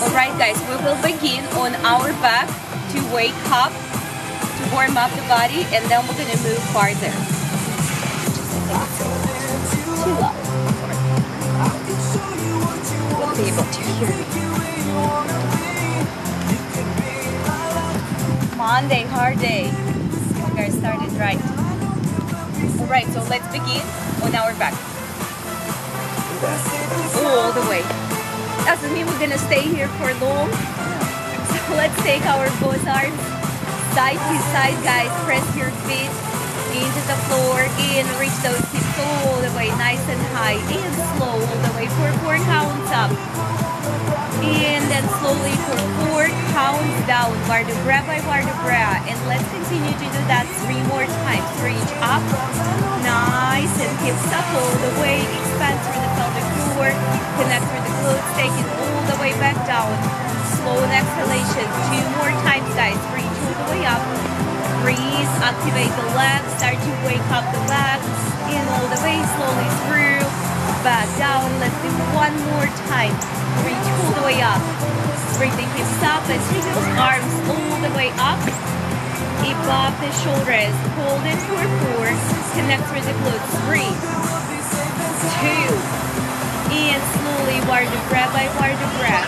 Alright guys, we will begin on our back to wake up, to warm up the body, and then we're going to move farther. Too low. We'll be able to hear me. Monday, hard day. You guys started right. Alright, so let's begin on our back. All the way. Doesn't mean we're gonna stay here for long. So let's take our both arms side to side, guys. Press your feet into the floor and reach those hips all the way, nice and high and slow, all the way for 4 counts up. And then slowly for 4 counts down, vertebra by vertebra. And let's continue to do that 3 more times. Reach up, nice, and hips up all the way. Expand through the pelvic floor, connect through the glutes, take it all the way back down. Slow and exhalation, 2 more times, guys. Reach all the way up. Breathe, activate the legs, start to wake up the back. In all the way, slowly through, back down. Let's do 1 more time. Reach all the way up. Bring the hips up and take those arms all the way up. Above the shoulders. Hold it for 4. Connect through the glutes. 3, 2. And slowly, vertebra by vertebra.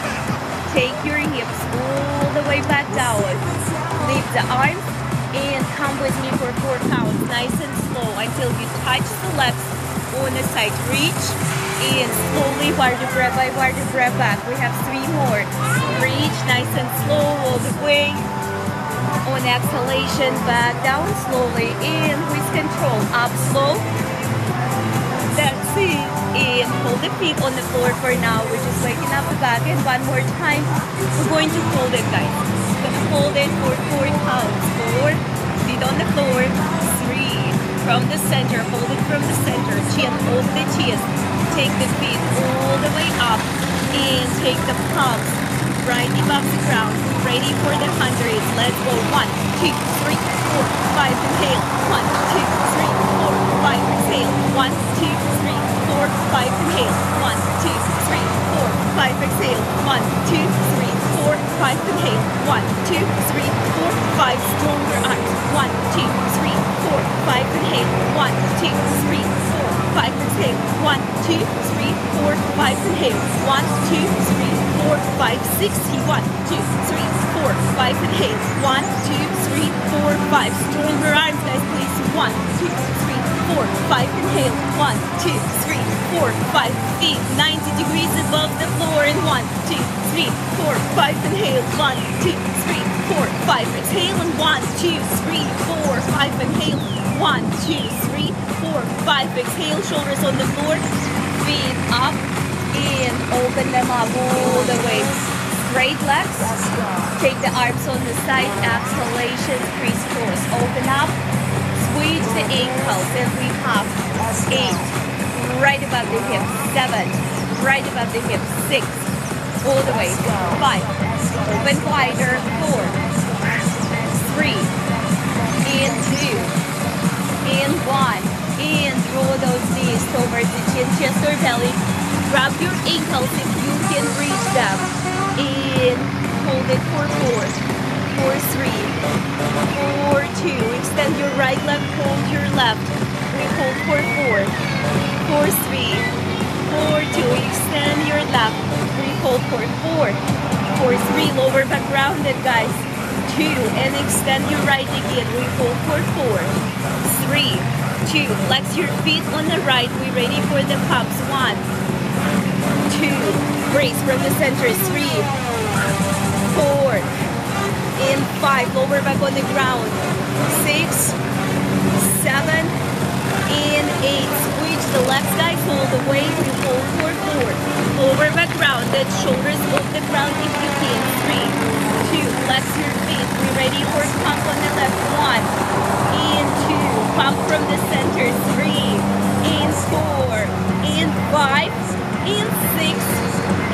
Take your hips all the way back down. Lift the arms and come with me for 4 counts. Nice and slow until you touch the left on the side. Reach and slowly, vertebra by vertebra back. We have 3 more. Reach, nice and slow all the way. On exhalation, back down slowly and with control. Up slow. That's it. And hold the feet on the floor for now. We're just waking up the back. And 1 more time. We're going to hold it, guys. We're going to hold it for 4 counts. 4. Feet on the floor. 3. From the center. Hold it from the center. Chin over the chest. Take the feet all the way up. And take the palms right above the ground. Ready for the 100s. Let's go. 1, 2, 3, 4, 5. Inhale. 1, 2, 3, 4, 5. Exhale. 1, 2, 3, 4, 5. Inhale. 1, 2, 3, 4, 5. Exhale. 1, 2, 3, 4, 5. Inhale. 1, 2, 3, 4, 5. Stronger arms. 1, 2, 3, 4, 5. Inhale. 1, 2, 3, 4, 5. Exhale. 1, 2, 3, 4, 5. Inhale. 1, 2, 3, 4, 5, 6. 1, 2, 3, 4, 5. Inhale. 1, 2, 3, 4, 5. Stronger arms, guys, please. 1, 2, 3, 4, 5. Inhale. 1, 2, 3, 4, 5. Feet 90 degrees above the floor. And 1, 2, 3, 4, 5. Inhale. 1, 2, 3, 4, 5. Exhale. And 1, 2, 3, 4, 5. Inhale. 1, 2, 3, 4, 5. Exhale. Shoulders on the floor. Feet up. And open them up all the way. Straight legs. Take the arms on the side. Exhalation. Crisscross. Open up. Switch the ankles. And we have 8. Right above the hips. 7. Right above the hips. 6. All the way. 5. Open wider. 4. 3. And 2. And 1. And draw those knees towards the chin, chest or belly. Grab your ankles if you can reach them. And hold it for 4, for 3, for 2. Extend your right leg, hold your left. We hold for 4, for 3, for 2. Extend your left. We hold for 4, for 3. Lower back rounded, guys. 2, and extend your right again. We hold for 4, 3, 2. Flex your feet on the right. We're ready for the pumps. 1, 2, brace from the center, 3, 4, and 5, lower back on the ground, 6, 7, and 8, switch the left side, hold the weight, you hold for 4, lower back rounded, shoulders off the ground if you can, 3, 2, flex your feet, we ready for pump on the left, 1, and 2, pump from the center, 3, and 4, and 5, and 6,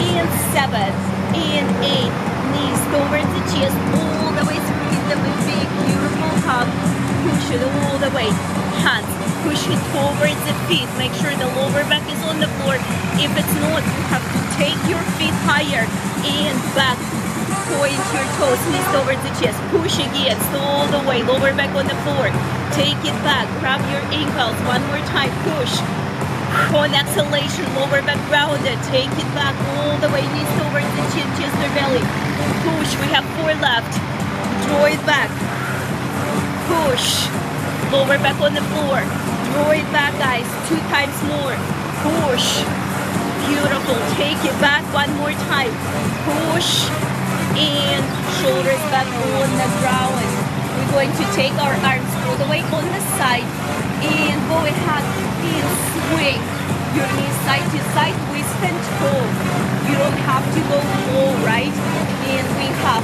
and 7, and 8. Knees towards the chest, all the way through. Give them a big, beautiful hug. Push it all the way. Hands, push it towards the feet. Make sure the lower back is on the floor. If it's not, you have to take your feet higher and back toes, twist over the chest, push again, all the way, lower back on the floor, take it back, grab your ankles, one more time, push, on exhalation, lower back rounded, take it back all the way, knees over the chin, chest or belly, push, we have four left, draw it back, push, lower back on the floor, draw it back guys, two times more, push, beautiful, take it back one more time, push, and shoulders back on the ground. We're going to take our arms all the way on the side, and go ahead and swing your knees side to side, twist and toe. You don't have to go low, right? And we have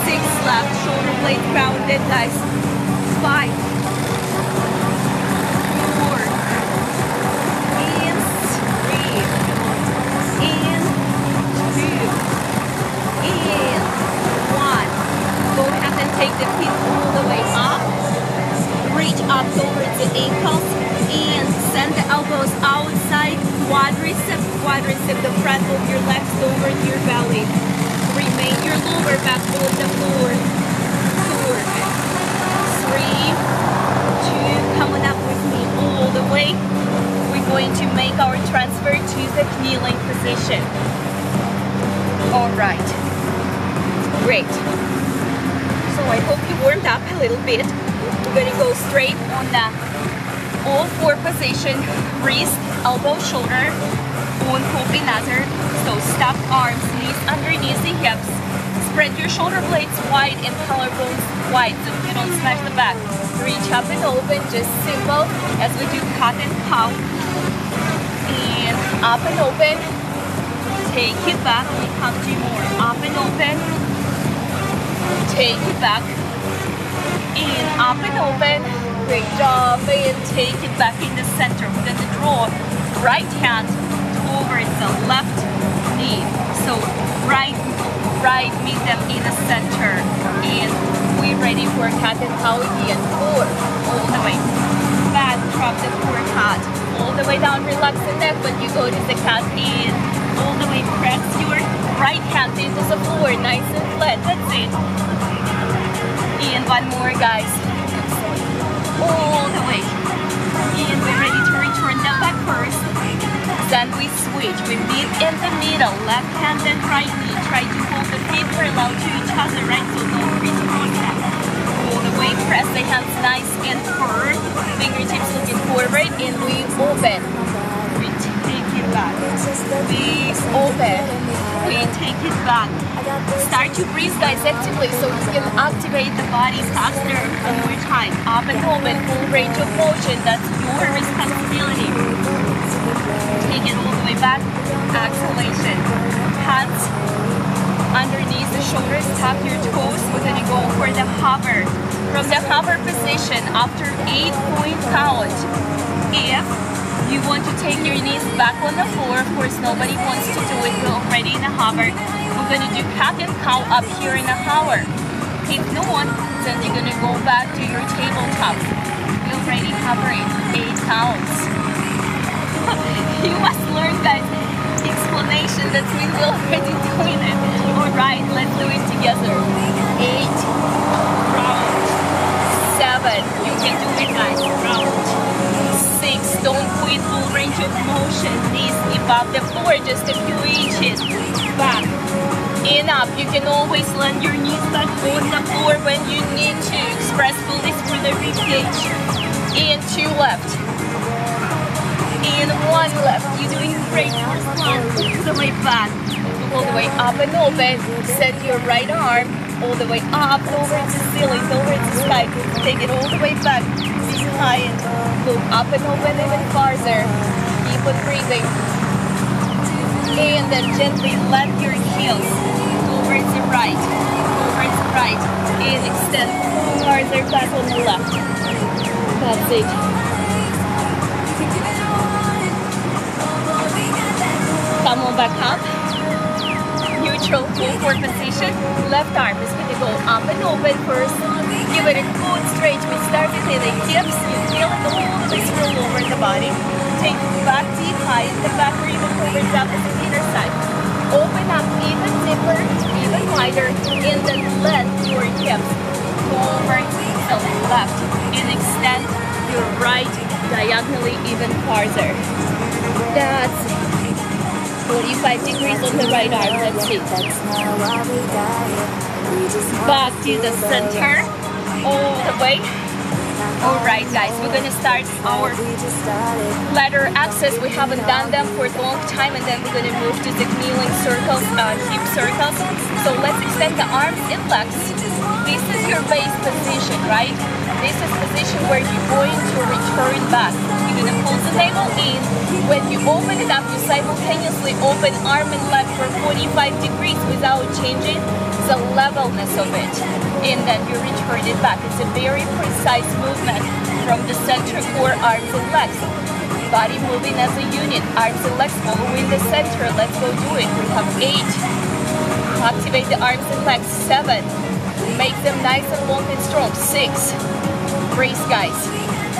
six left, shoulder blade grounded guys, 5, 4, and 3, and 2, and 1. Go ahead and take the feet all the way up. Reach up towards the ankles and send the elbows outside. Quadricep, the front of your legs over your belly. Remain your lower back on the floor. 4, 3, 2, come on up with me all the way. We're going to make our transfer to the kneeling position. Alright, great. So I hope you warmed up a little bit. We're going to go straight on the all four position, wrist, elbow, shoulder, one hoop another. So step arms, knees underneath the hips, spread your shoulder blades wide and collarbones wide so you don't smash the back. Reach up and open, just simple as we do cut and cow. And up and open, take it back, we have two more. Up and open, take it back. And up and open, great job, and take it back in the center. We're going to draw right hand over the left knee, so right meet them in the center, and we're ready for cat and cow again. 4, all the way back, drop the four cat, all the way down, relax the neck when you go to the cat, and all the way press your right hand into the floor, nice and flat, that's it. And one more guys, all the way, and we're ready to return them back first, then we switch, we meet in the middle, left hand and right knee, try to hold the feet parallel to each other, right, so don't crisscross them, all the way, press the hands nice and firm, fingertips looking forward, and we open, we take it back, we open, we take it back. Start to breathe guys actively so you can activate the body faster. One more time, up and open, full range of motion, that's your responsibility. Take it all the way back, exhalation, hands underneath the shoulders, tap your toes, we're going to go for the hover. From the hover position, after 8-point count, if you want to take your knees back on the floor, of course nobody wants to do it, we're already in a hover. We're going to do cat and cow up here in a hour. If no one, then you're going to go back to your tabletop. We already covered 8 counts. You must learn that explanation that we will already doing it. Alright, let's do it together. 8, round. 7, you can do it guys, round. 6, don't quit, full range of motion. Knees above the floor, just a few inches back. And up, you can always land your knees back on the floor when you need to. Express fully for the rib cage. And 2 left. And 1 left. You're doing great. First one, all the way back. All the way up and open. Send your right arm all the way up, over the ceiling, over the sky. Take it all the way back. Be quiet. Go up and open even farther. Keep on breathing. And then gently let your heels over to right, over to right, and extend farther back on the left. That's it. Come on back up. Neutral full forward position. Left arm is going to go up and open first. Give it a good stretch. We start with the hips. You feel it all the way roll over the body. Take back deep high in the back or even further down at the inner side. Open up even deeper, even wider. slider in the left your hips. Over to the left and extend your right diagonally even farther. That's 45 degrees on the right arm. Let's see. Back to the center, all the way. Alright guys, we're gonna start our ladder axis. We haven't done them for a long time, and then we're gonna move to the kneeling circles, hip circles. So let's extend the arms and legs. This is your base position, right? This is position where you're going to return back. You're gonna pull the navel in. When you open it up, you simultaneously open arm and leg for 45 degrees without changing the levelness of it, and then you return it back. It's a very precise movement from the center core, arms and legs. Body moving as a unit, arms and legs moving the center. Let's go do it. We have 8. Activate the arms and legs. 7. Make them nice and long and strong. 6. Brace, guys.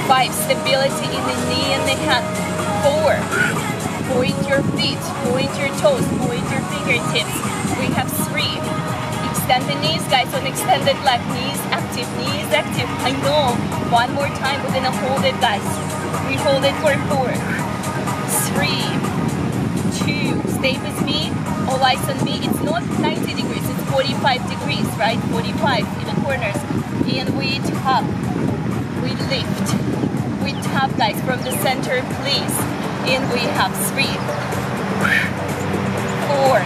5. Stability in the knee and the hand. 4. Point your feet, point your toes, point your fingertips. We have 3. Extend the knees, guys, on extended leg. Knees active, I know. One more time, we're gonna hold it, guys. We hold it for 4, 3, 2, stay with me, all eyes on me. It's not 90 degrees, it's 45 degrees, right? 45 in the corners. And we tap, we lift, we tap, guys, from the center, please. And we have 3, 4,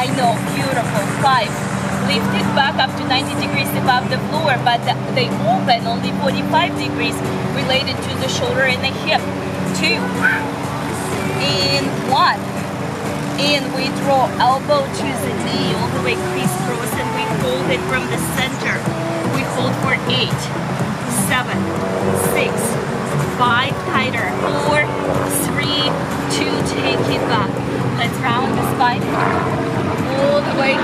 I know, beautiful, 5. Lift it back up to 90 degrees above the floor, but they open only 45 degrees related to the shoulder and the hip. 2 and 1. And we draw elbow to the knee, all the way crisscross, and we hold it from the center. We hold for 8, 7, 6, 5, tighter, 4, 3, 2, take it back. Let's round the spine all the way.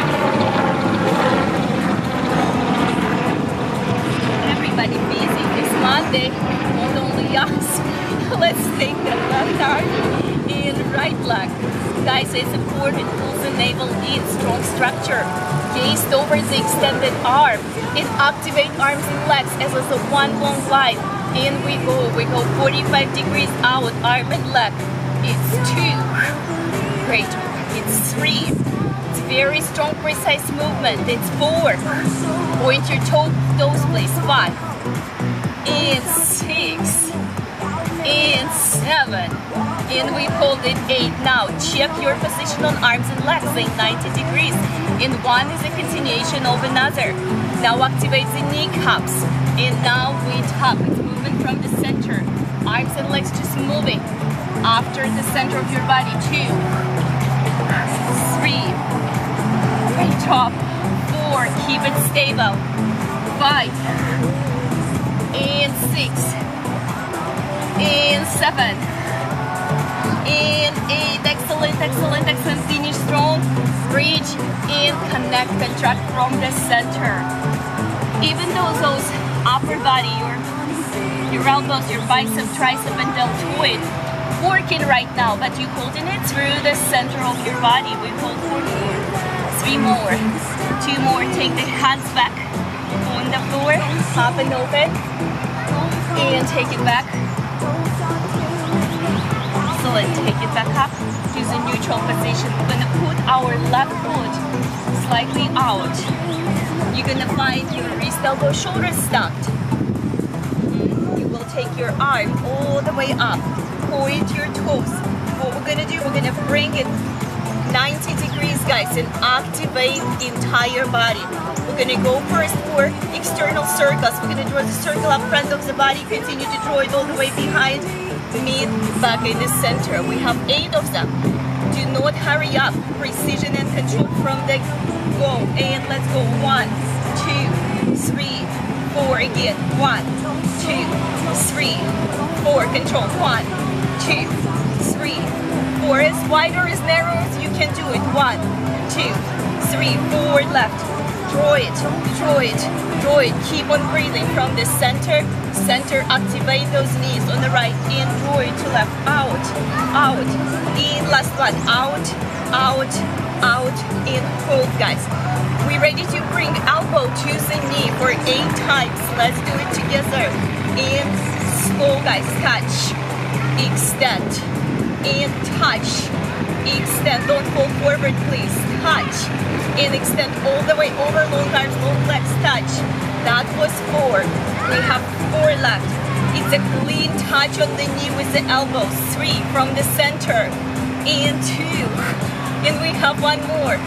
Everybody busy this Monday, not only us. Let's take the left arm and right leg. Guys, it's important, pull the navel in, strong structure. Gaze over the extended arm and activate arms and legs as a one long line. In we go 45 degrees out, arm and leg. It's 2, great, it's 3. Very strong, precise movement. It's 4. Point your toes, please. 5 and 6 and 7. And we hold it 8 now. Check your position on arms and legs in 90 degrees. And one is a continuation of another. Now activate the kneecaps. And now we tap. It's movement from the center. Arms and legs just moving after the center of your body. 2, 3. Great job. 4, keep it stable. 5 and 6 and 7 and 8. Excellent, excellent, excellent. Finish strong. Reach and connect, contract from the center. Even though those upper body, your elbows, your bicep, tricep, and deltoid working right now, but you're holding it through the center of your body. We hold for 4. 3 more, 2 more, take the hands back on the floor, up and open, and take it back. So let's take it back up to the neutral position. We're gonna put our left foot slightly out. You're gonna find your wrist, elbow, shoulder stacked. You will take your arm all the way up, point your toes. What we're gonna do, we're gonna bring it 90 degrees, guys, and activate the entire body. We're gonna go first for external circles. We're gonna draw the circle up front of the body, continue to draw it all the way behind, mid, back in the center. We have 8 of them. Do not hurry up. Precision and control from the go. And let's go 1, 2, 3, 4 again. 1, 2, 3, 4. Control. 1, 2, 3, 4. As wide or as narrow as you can do it. 1, 2, 3, 4, left. Draw it, draw it, draw it. Keep on breathing from the center. Center, activate those knees on the right and draw it to left. Out, out, in, last one. Out, out, out, in, hold, guys. We're ready to bring elbow to the knee for 8 times. Let's do it together. In, slow guys, touch, extend, in, touch, extend. Don't fall forward, please. Touch, and extend all the way over, long arms, long legs, touch. That was 4. We have 4 left. It's a clean touch on the knee with the elbows. 3 from the center, and 2. And we have 1 more.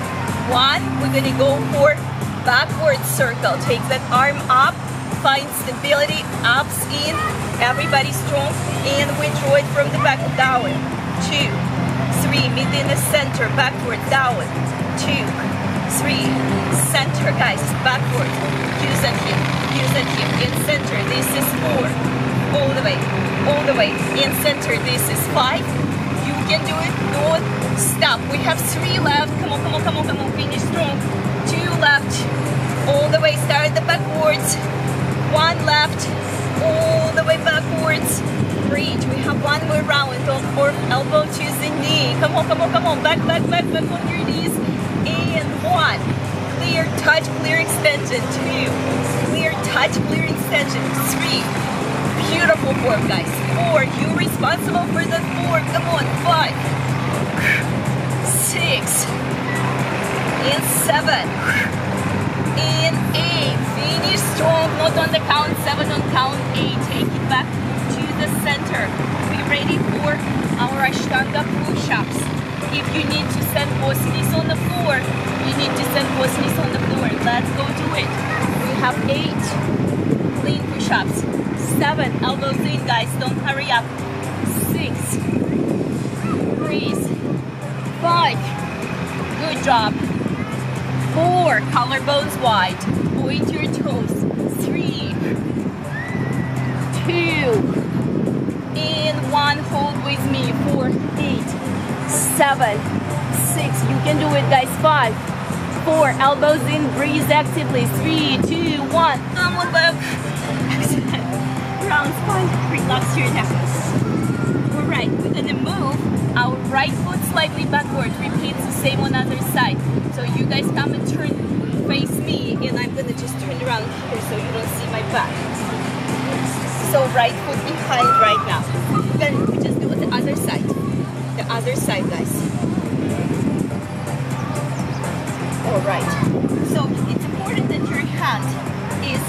1, we're gonna go for backward circle. Take that arm up, find stability, ups in, everybody strong, and we draw it from the back, down, 2, 3, mid in the center, backward, down, 2, 3, center guys, backward, use that hip, in center, this is 4, all the way, in center, this is 5, you can do it, don't stop, we have 3 left, come on, come on, come on, come on, finish strong, 2 left, all the way, start the backwards, 1 left, all the way backwards, reach, we have 1 more round, on for elbow to the knee, come on, come on, come on, back, back, back, back on your knees, and 1, clear, touch, clear, extension, 2, clear, touch, clear, extension, 3, beautiful form guys, 4, you're responsible for the form, come on, 5, 6, and 7, and 8, finish strong, not on the count 7, on count 8, take it back to the center, be ready for our Ashtanga push-ups, if you need to send both knees on the floor, you need to send both knees on the floor, let's go do it, we have 8 clean push-ups, 7, elbows in guys, don't hurry up, 6, breathe, 5, good job, 4, collarbones wide, point your toes, 3, 2, and 1, hold with me, 4, 8, 7, 6, you can do it guys, 5, 4, elbows in, breathe actively, 3, 2, 1, come on back, round 5, relax your neck, alright, we're gonna move our right foot slightly backward, repeat the same on other side, so you guys come and turn, face me, and I'm gonna just turn around here so you don't see my back. So right foot behind right now. Then we just do the other side. The other side, guys. Alright. So it's important that your hand is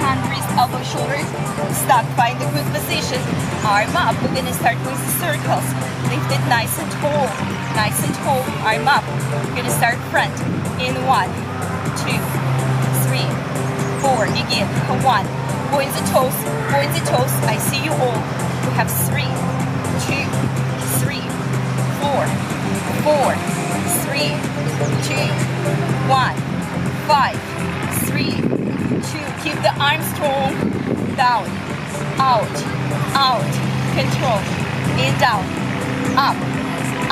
hand, wrist, elbow, shoulder, stop, find a good position, arm up, we're gonna start with the circles, lift it nice and tall, arm up, we're gonna start front, in 1, 2, 3, 4, again, 1, point the toes, I see you all, we have 3, 2, 3, 4, 4, 3, 2, 1, 5, 3, 2, keep the arms strong, down, out, out, control, and down, up,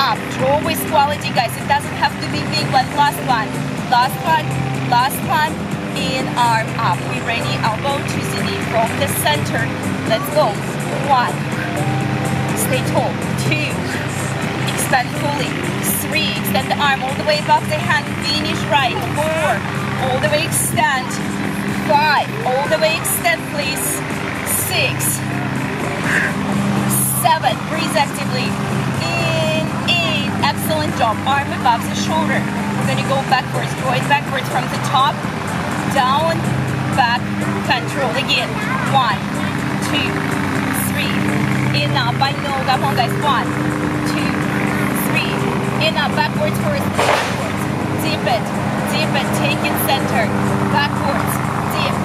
up, draw with quality guys, it doesn't have to be big, but last one, and arm up, we ready, elbow to the knee from the center, let's go, 1, stay tall, 2, expand fully, 3, extend the arm all the way above the hand, finish right, 4, all the way extend, 5, all the way extend please, 6, 7, breathe actively, in, 8, excellent job, arm above the shoulder, we're going to go backwards, draw it backwards from the top, down, back, control, again, 1, 2, 3, in up, I know, come on guys, 1, 2, 3, in up, backwards first, backwards, dip it, dip it, take it center, backwards, dip,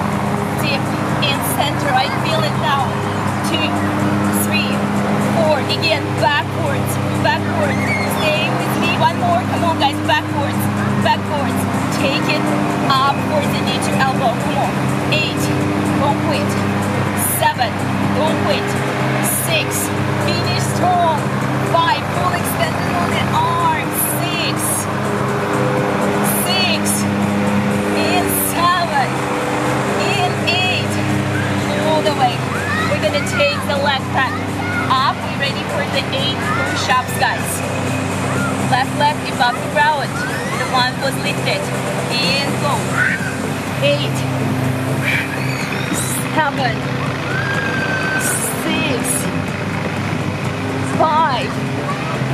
dip, in center, I feel it now, 2, 3, 4, again, backwards, backwards, stay with me, 1 more, come on guys, backwards, backwards, take it up for the knee to elbow, come on, 8, don't quit, 7, don't quit, 6, finish strong, 5, full extended on the arm, 6, and 7, away. We're gonna take the left back up. We're ready for the 8 push-ups, guys. Left, left, above the ground. The one was lifted. And go. 8, 7, 6, 5,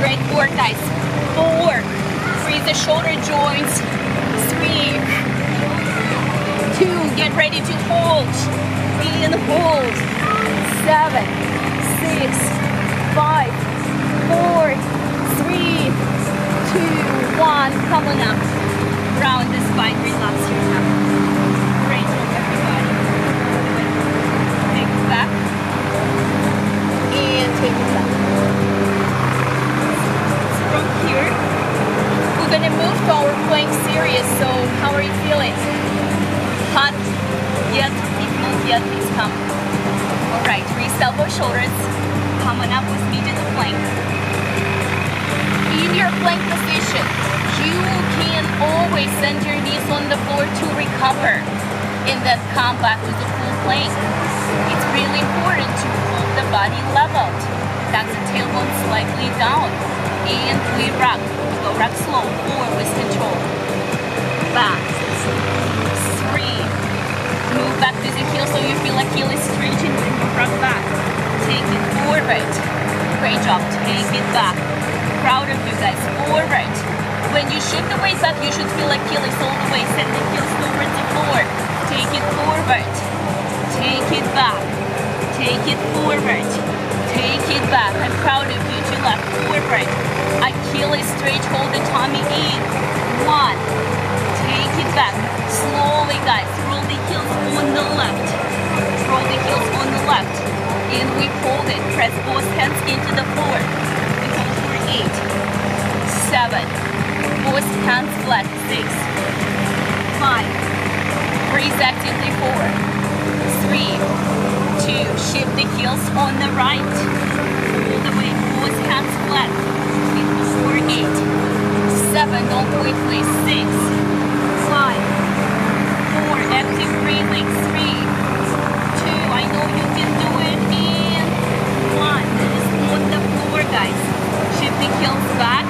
great work guys, 4, freeze the shoulder joints, 3, 2, get ready to hold, in hold, 7, 6, 5, 4, 3, 2, 1, come on up, round the spine, relax your neck. Great work everybody, take it back, and take it back. From here, we're going to move to our plank series, so how are you feeling? Hot? Yes, if not yet, please come. Alright, wrist, elbow, shoulders, come on up with me to the plank. In your plank position, you can always send your knees on the floor to recover and then come back with the full plank. It's really important to hold the body leveled. Tuck the tailbone slightly down and we rock. Go rock slow, forward with control. Back. 3. Move back to the heel so you feel like heel is stretching. Rock back. Take it forward. Great job. Take it back. Proud of you guys. Forward. When you shoot the weights up, you should feel like heel is all the way. Send the heels towards the floor. Take it forward. Take it back. Take it forward. Take it back. I'm proud of you. To left. Forward. Achilles stretch. Hold the tummy in. 1. Take it back. Slowly, guys. Roll the heels on the left. Roll the heels on the left. And we hold it. Press both hands into the floor. We hold for 8, 7. Both hands flat. 6, 5. Breathe actively forward. 3, 2. Shift the heels on the right. All the way. Both hands flat. 4, 8, 7. Don't wait, please. 6, 5, 4. Active breathing. 3, 2. I know you can do it. And 1. Just on the floor, guys. Shift the heels back.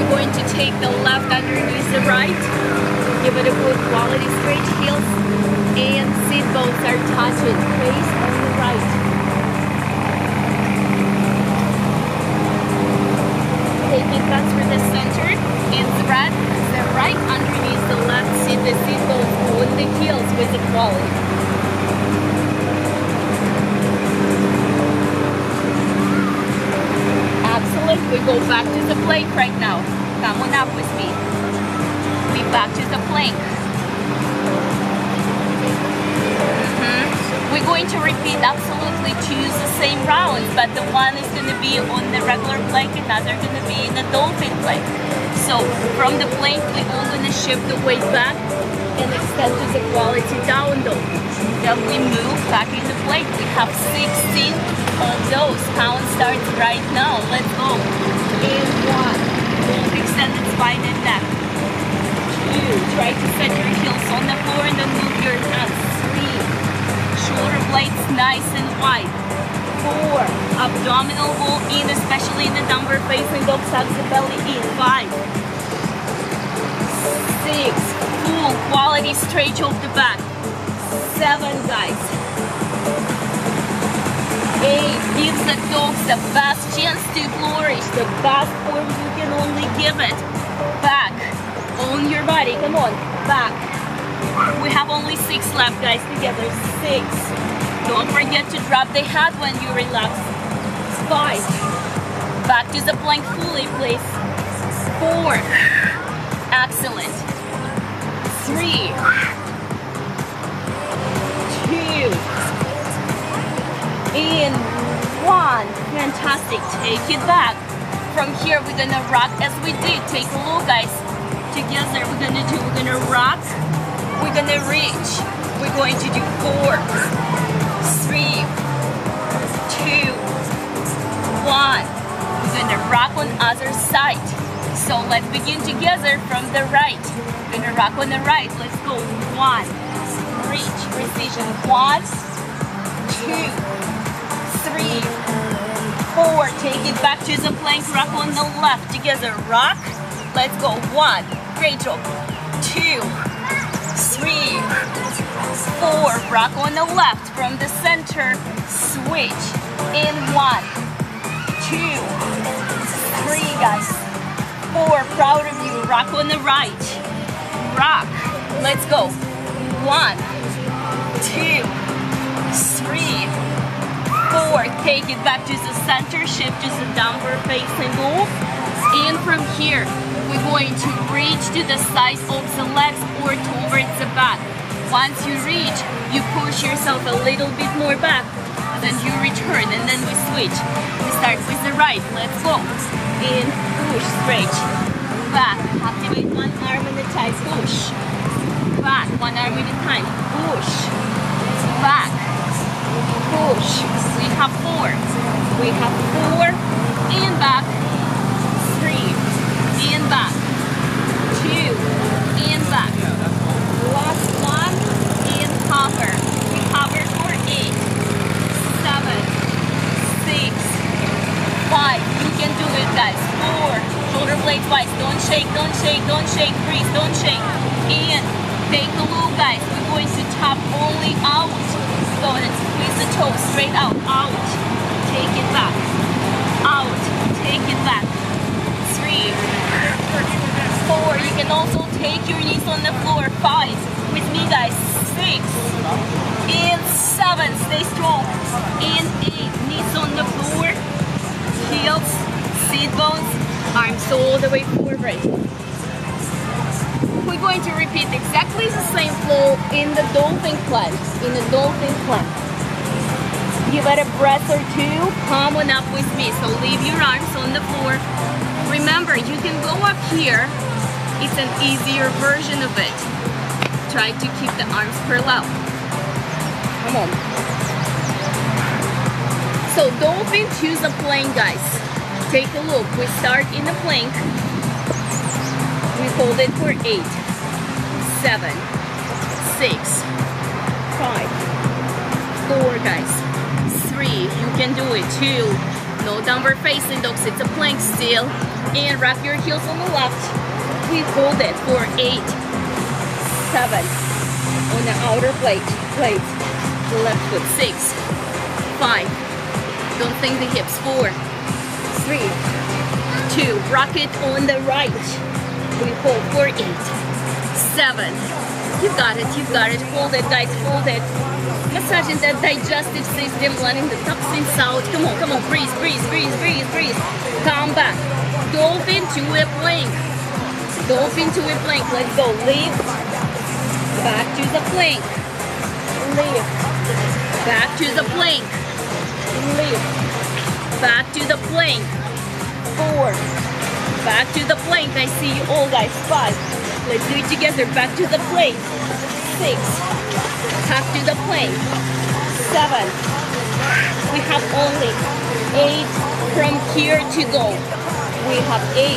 We're going to take the left underneath the right. Give it a good quality stretch. Heels and seat bones are touching. Face on the right. Take it back through the center and thread the right underneath the left. See the seat bones on the heels with the quality. We go back to the plank right now. Come on up with me. We back to the plank. We're going to repeat absolutely 2 the same rounds, but the one is going to be on the regular plank, another going to be in the dolphin plank. So from the plank, we're all going to shift the weight back and extend to the quality down dog. Then we move back in the plank. We have 16. On those, count starts right now. Let's go. And 1, hold extended spine and neck. 2, try to set your heels on the floor and don't move your hands. 3, shoulder blades nice and wide. 4, abdominal roll in, especially in the downward facing dog, sucks the belly in. 5, 6, full quality stretch of the back. 7, guys. 8, gives the dogs the best chance to flourish, the best form you can only give it. Back, on your body, come on, back. We have only 6 left, guys, together. 6. Don't forget to drop the head when you relax. 5. Back to the plank fully, please. 4. Excellent. 3, 2. In 1, fantastic, take it back. From here we're gonna rock as we did. Take a look guys, together we're gonna rock, we're gonna reach, we're going to do 4, 3, 2, 1. We're gonna rock on other side. So let's begin together from the right. We're gonna rock on the right, let's go. 1, reach, precision, 1, 2, 3, 4, take it back to the plank, rock on the left, together, rock, let's go, 1, great job, 2, 3, rock on the left from the center, switch in 1, 2, 3 guys, 4, proud of you, rock on the right, rock, let's go, 1, 2, 3, 4, take it back to the center, shift to the downward facing dog, and from here, we're going to reach to the side of the legs or towards the back. Once you reach, you push yourself a little bit more back, then you return, and then we switch. We start with the right, let's go, and push, stretch, back, activate one arm at a time, push, back, one arm at a time, push, back, push. We have 4, and back, 3, and back, 2, and back, last 1, and hover. We hover for 8, 7, 6, 5, you can do it guys, 4, shoulder blades wise, don't shake, don't shake, don't shake, freeze, don't shake, and take a look guys, we're going to tap only out, so let's squeeze the toes straight out, out, take it back, out, take it back, 3, 4, you can also take your knees on the floor, 5, with me guys, 6, and 7, stay strong, and 8, knees on the floor, heels, seat bones, arms all the way forward. We're going to repeat exactly the same flow in the dolphin plank, in the dolphin plank. Give it a breath or 2, come on up with me, so leave your arms on the floor. Remember, you can go up here, it's an easier version of it. Try to keep the arms parallel. Come on. So dolphin to the plank guys. Take a look, we start in the plank. We hold it for 8, 7, 6, 5, 4 guys, 3, you can do it, 2, no downward facing dogs, it's a plank still, and wrap your heels on the left, we hold it for 8, 7, on the outer plate, left foot, 6, 5, don't think the hips, 4, 3, 2, rock it on the right, we hold for 8, 7, you've got it, hold it guys, hold it, massaging that digestive system, letting the toxins out, come on, come on, breathe, breathe, breathe, breathe, breathe, come back, dolphin to a plank, dolphin to a plank, let's go, lift, back to the plank, lift, back to the plank, lift, back to the plank, 4, back to the plank, I see you all guys, 5, let's do it together, back to the plank, 6, back to the plank, 7, we have only 8 from here to go, we have 8,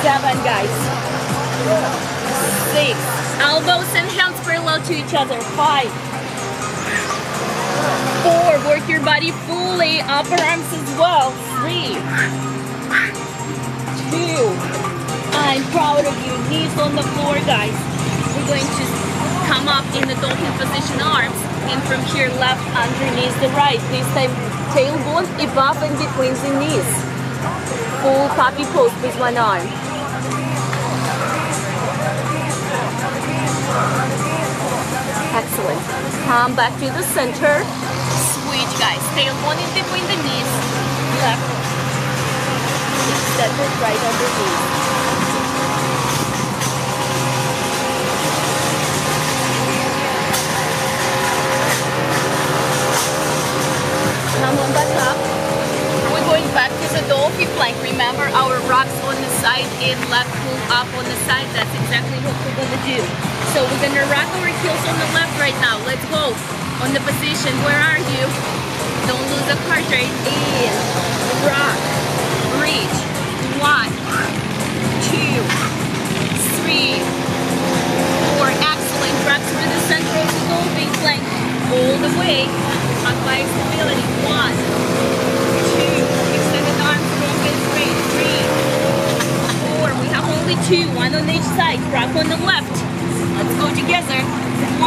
7 guys, 6, elbows and hands parallel to each other, 5, 4, work your body fully, upper arms as well, 3, 2, I'm proud of you, knees on the floor guys, we're going to come up in the dolphin position, arms, and from here left underneath the right, this time tailbone above and between the knees, full puppy pose with one arm, excellent, come back to the center, switch guys, tailbone in between the knees, left, set it right underneath. Come on back up. We're going back to the dolphin plank. Remember our rocks on the side and left pull up on the side. That's exactly what we're going to do. So we're going to rock our heels on the left right now. Let's go. On the position. Where are you? Don't lose the heart rate. And rock. Reach. 1, 2, 3, 4. Excellent. Rock to the center of the dolphin plank. All the way. Rock by stability. 1, 2, extended arms, open, 3, 4, we have only 2, 1 on each side, rock on the left, let's go together, 1,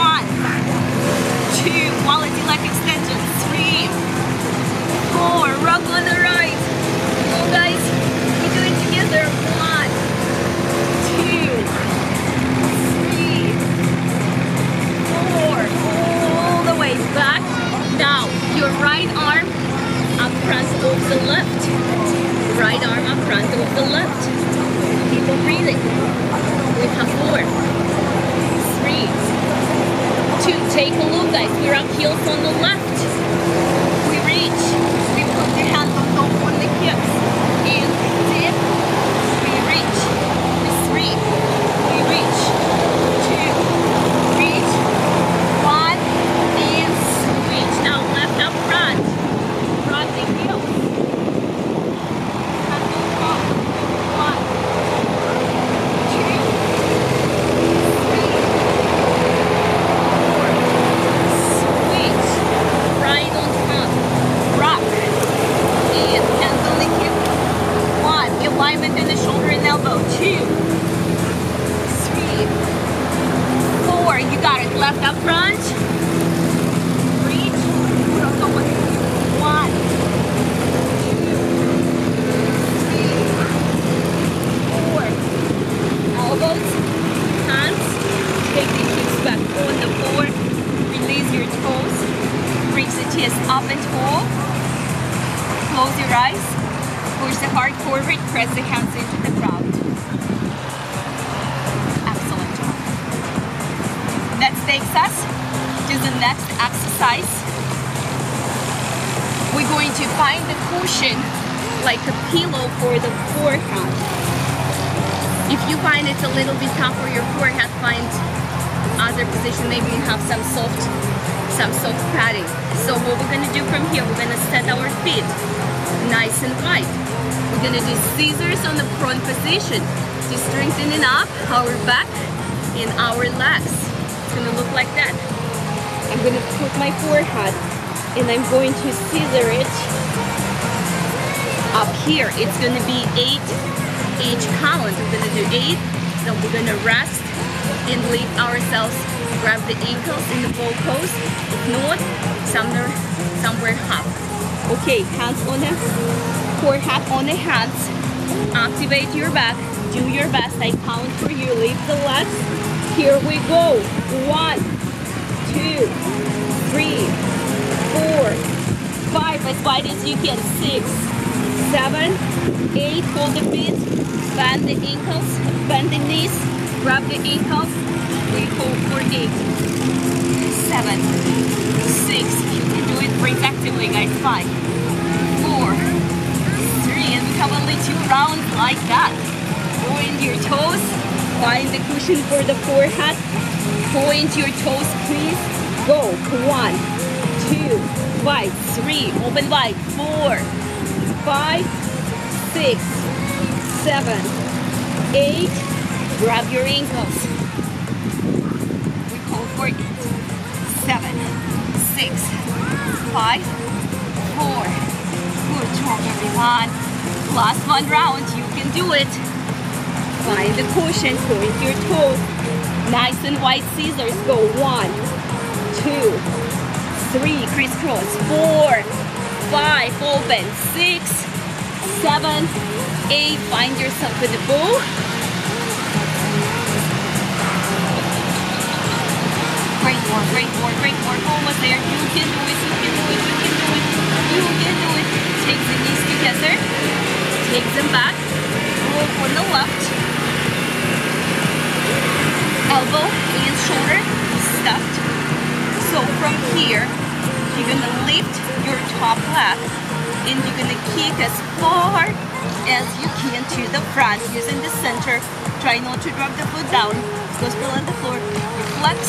Chest up and forward. Close your eyes. Push the heart forward. Press the hands into the ground. Excellent job. That takes us to the next exercise. We're going to find the cushion like a pillow for the forehead. If you find it's a little bit tough for your forehead, find other position. Maybe you have some soft padding. So what we're gonna do from here, we're gonna set our feet nice and wide. We're gonna do scissors on the front position to strengthening up our back and our legs. It's gonna look like that. I'm gonna put my forehead and I'm going to scissor it up here. It's gonna be 8 each count. We're gonna do 8, then we're gonna rest and lift ourselves. Grab the ankles in the ball pose. If not, somewhere half. Okay, hands on the forehead, on the hands. Activate your back. Do your best. I count for you. Lift the legs. Here we go. 1, 2, 3, 4, 5. As wide as you can. 6, 7, 8. Hold the feet. Bend the ankles. Bend the knees. Grab the ankles. We hold for 8, 7, 6. You can do it very actively, guys. 5, 4, 3, and we have only 2 rounds like that. Point your toes. Find the cushion for the forehead. Point your toes, please. Go. 1, 2, wide. 3, open wide. 4, 5, 6, 7, 8. Grab your ankles. 7, 6, 5, 4. Good job, everyone. Last 1 round, you can do it. Find the cushion, point your toes. Nice and wide scissors. Go 1, 2, 3, crisscross. 4, 5, open. 6, 7, 8. Find yourself with the ball. Great work, almost there. You can do it. Take the knees together, take them back, roll for the left, elbow and shoulder stuffed. So from here, you're gonna lift your top leg and you're gonna kick as far as you can to the front using the center. Try not to drop the foot down, goes below the floor, flex.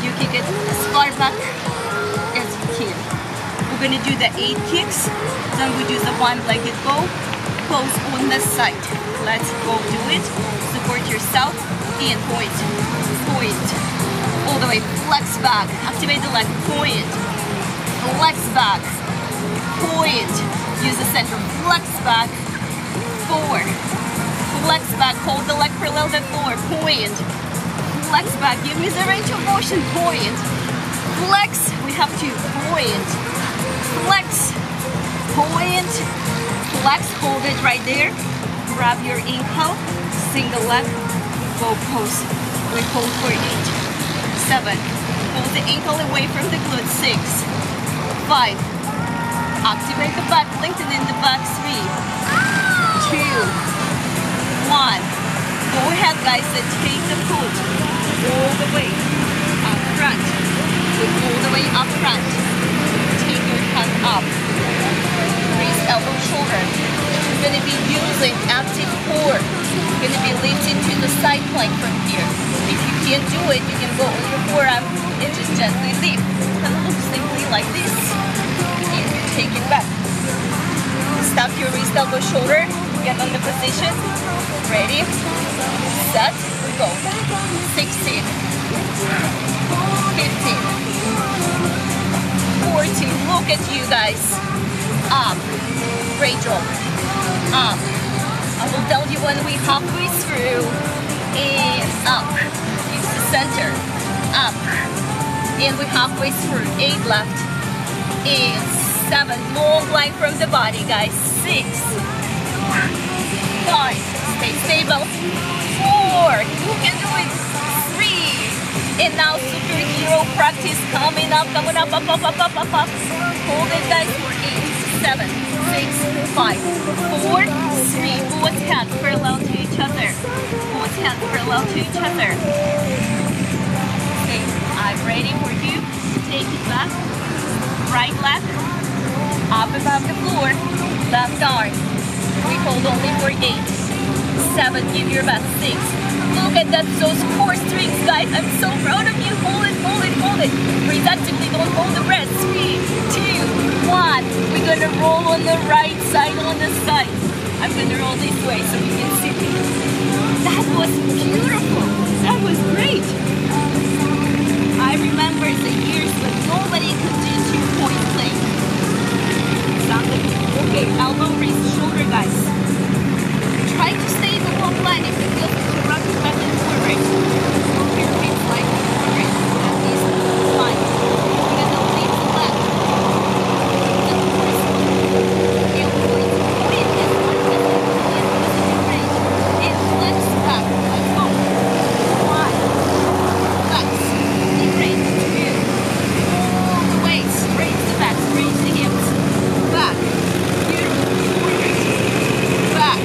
You kick it as far back as you can. We're gonna do the 8 kicks, then we do the one-legged bow, pose on the side. Let's go do it. Support yourself and point. All the way, flex back, activate the leg, point, flex back, point. Use the center, flex back, forward, flex back, hold the leg parallel to the floor, point. Flex back, give me the range of motion, point. Flex, we have 2, point. Flex, point. Flex, hold it right there. Grab your ankle, single leg, bow pose. We hold for 8, 7. Hold the ankle away from the glute, 6, 5. Activate the back, lengthen in the back, 3, 2, 1. Go ahead, guys, and take the foot. All the way up front. Take your hand up. Raise elbow, shoulder. You're gonna be using active core. You're gonna be lifting to the side plank from here. If you can't do it, you can go on your forearm and just gently lift. And look simply like this. And you take it back. Stop your wrist, elbow, shoulder. Get on the position. Ready? Set. Go. 16, 15, 14. Look at you guys. Up. Great job. Up. I will tell you when we're halfway through. And up. Use the center. Up. And we're halfway through. 8 left. And 7. Long line from the body, guys. 6, 5. Stay stable. 4, you can do it. 3, and now superhero drill practice coming up. Hold it, guys. 8, 7, 6, 5, 4. Three. Both hands parallel to each other. Okay, I'm ready for you. Take it back. Right leg. Up above the floor. Left arm. We hold only for 8, 7. Give your best. 6. Look at that, those core strings, guys. I'm so proud of you. Hold it. Breathe actively, don't hold the breath. 3, 2, 1. We're gonna roll on the right side, on the side. I'm gonna roll this way so you can see me. That was beautiful. That was great. I remember the years when nobody could do 2-point play. Okay, elbow, wrist, shoulder, guys. Try to stay in the long line if you feel to run back and forward. Move your feet like forward. At least 5. You're gonna lean flat. Heel point. Put in this one. And let's back. Let's go. 1, 2, 3. Deep range. 2. All the way. Raise the back. Raise the hips. Back. Beautiful. Forward. Back.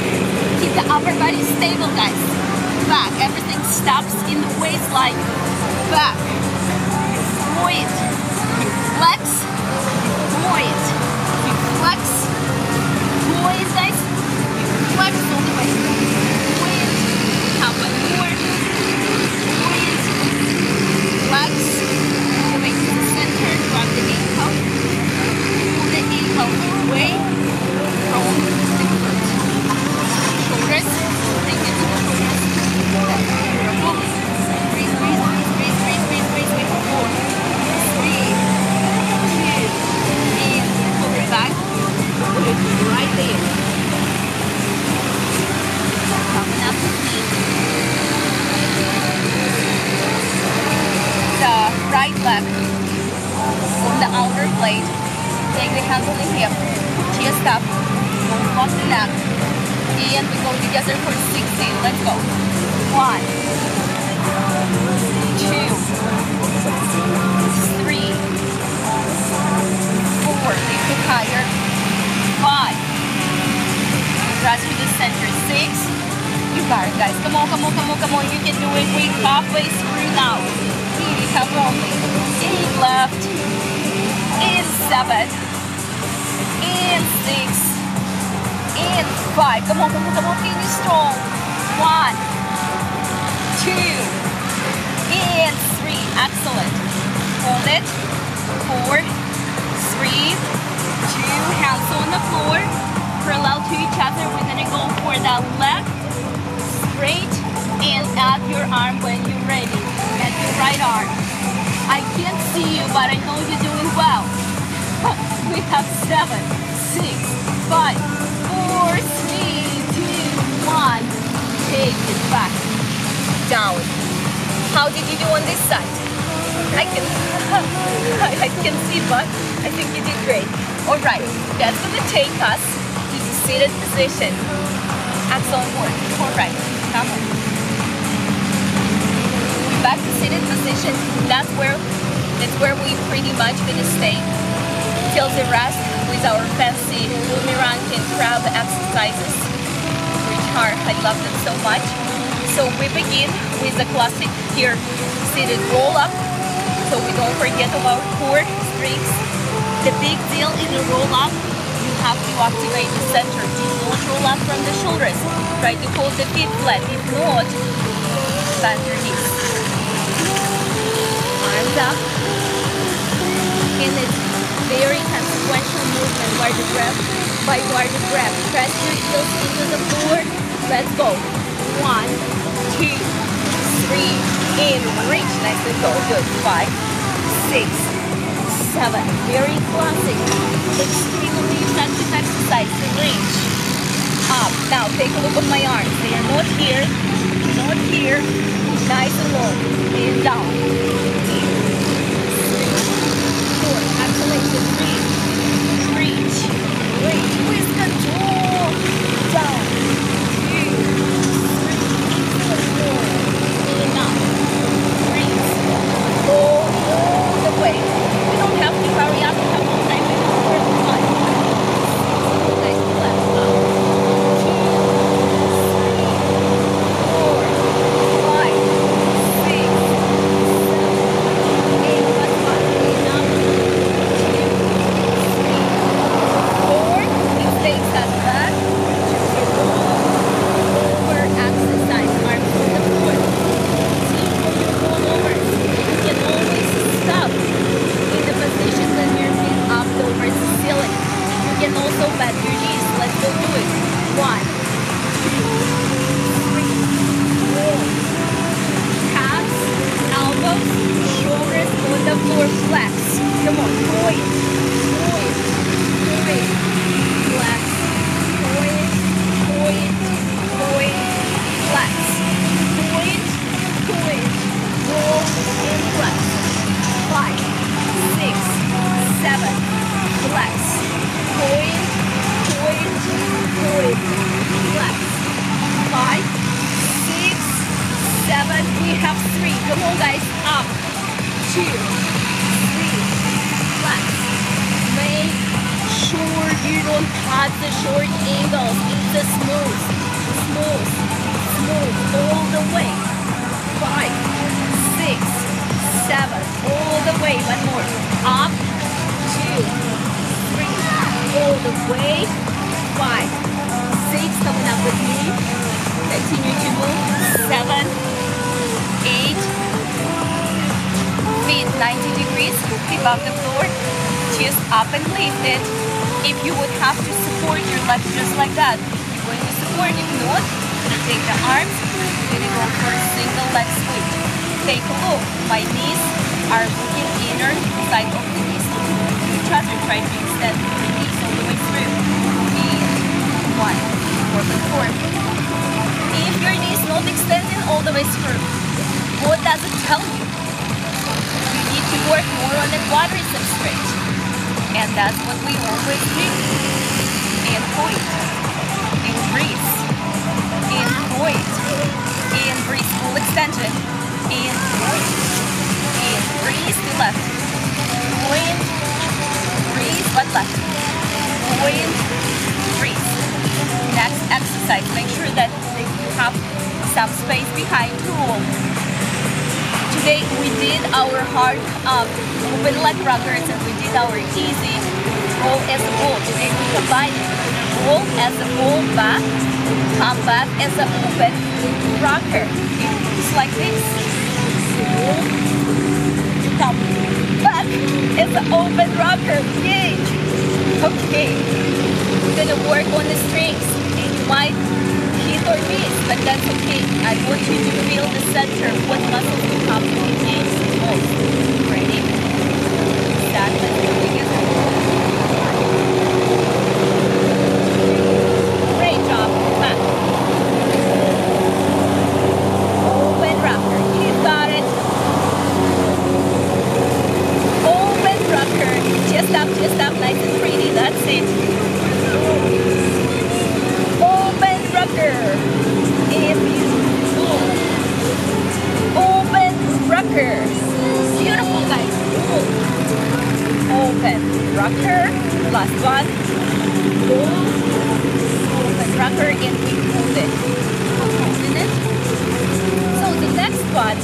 Keep the upper body stable, guys. Back. Everything stops in the waistline. Back. Point. Flex. Point. Flex. Point, guys. Flex all the way. Point. Come on board. Point. Flex. Coming to the center. Drop the ankle. Pull the ankle away. Roll. Shoulders. Take it to the shoulders. Breathe. 4, 3, 2, 1. Pull it back. Pull it right there. Coming up to feet. The right leg on the outer plate. Take the hands on the hip. Chest up. Move off the neck. And we go together for 16. Let's go. 1, 2, 3, 4. Lift it higher. 5. Press to the center. 6. You got it, guys. Come on. You can do it. We're halfway through now. We have only 8 left. And 7. And 6. And 5. Come on. Finish strong. 1, 2. And 3, excellent. Hold it. 4, 3, 2, hands on the floor, parallel to each other. We're gonna go for the left, straight, and up your arm when you're ready. And your right arm. I can't see you, but I know you're doing well. We have 7, 6, 5, 4, 3, 2, 1. Take it back. Down. How did you do on this side? I can see, but I think you did great. All right, that's gonna take us to the seated position. Excellent work. All right, come on. Back to seated position. That's where we pretty much gonna stay till the rest with our fancy boomerang and crab exercises, which are I love them so much. So we begin with the classic here, seated roll-up, so we don't forget about core strings. The big deal in the roll-up, you have to activate the center. Do not roll up from the shoulders. Try to hold the feet flat. If not, bend your knees. Arms up. And it's very consequential movement. Backward grab. Press your heels into the floor. Let's go. 1, 2, 3, and reach, nice and go, good, 5, 6, 7, very classic, extremely effective exercise, reach, up. Now take a look at my arms, they are not here, nice and long, and down, 2, 3, 4, exhalation, reach, with control, down, 3, 4, and up. Breathe. time we have three. Come on, guys. Up, 2, 3, flex. Make sure you don't cut the short angles. It's the smooth, smooth, smooth all the way. 5, 6, 7, all the way. One more. Up, 2, 3, all the way. 5, 6, coming up with me. Continue to move. 7, 8, feet 90 degrees, hip up the floor, chest up and lifted. If you would have to support your leg just like that, you're going to support. If not, you take the arms, you're going to go for a single leg sweep. Take a look, my knees are looking inner side of the knees to each other, trying to extend the knees all the way through. 8, 1, for the core. If your knee is not extending all the way through, what does it tell you? You need to work more on the quadricep stretch. And that's what we always do. And point. And breathe. And point. And breathe. Full extension. And point. And breathe to left. Point. Breathe, but left. Point. Breathe. Next exercise. Make sure that have some space behind to roll. Today we did our hard open leg rockers and we did our easy roll as a roll. Today we combined roll as a roll back, come back as an open rocker. It moves like this. Roll, come back as an open rocker. Yay! Okay, we're gonna work on the strings. And you might hit or miss, but that's okay. I want you to feel the center of what muscles you have to engage the most. Ready? Start with it. Great job. Back. Open rocker. You got it. Open rocker. Just up, nice and pretty. That's it. If you pull, open rocker, beautiful guys, pull, open rocker, last one, pull, open rocker, and we hold it, so the next one,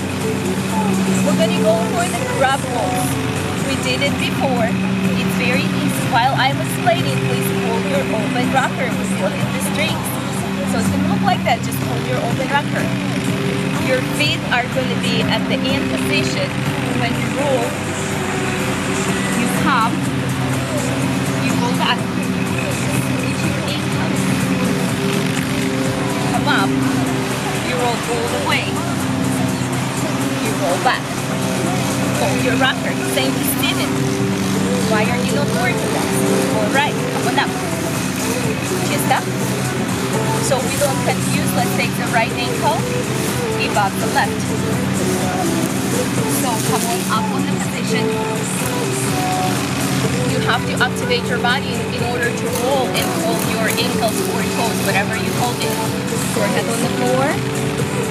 we're going to go for the grab hold. We did it before, it's very easy. While I'm explaining, please hold your open rocker, look at the strings. So it's going to look like that, just hold your open rocker. Your feet are going to be at the end position. When you roll, you come, you go back. Reach your ankle. Come up, you roll all the way. You roll back. Hold your rocker, same as Steven. Why are you not working that? Alright, come on up. Chest up. So we don't confuse, let's take the right ankle, give up the left. So come on up on the position. You have to activate your body in order to roll and hold your ankles or toes, whatever you hold it. Forehead on the floor.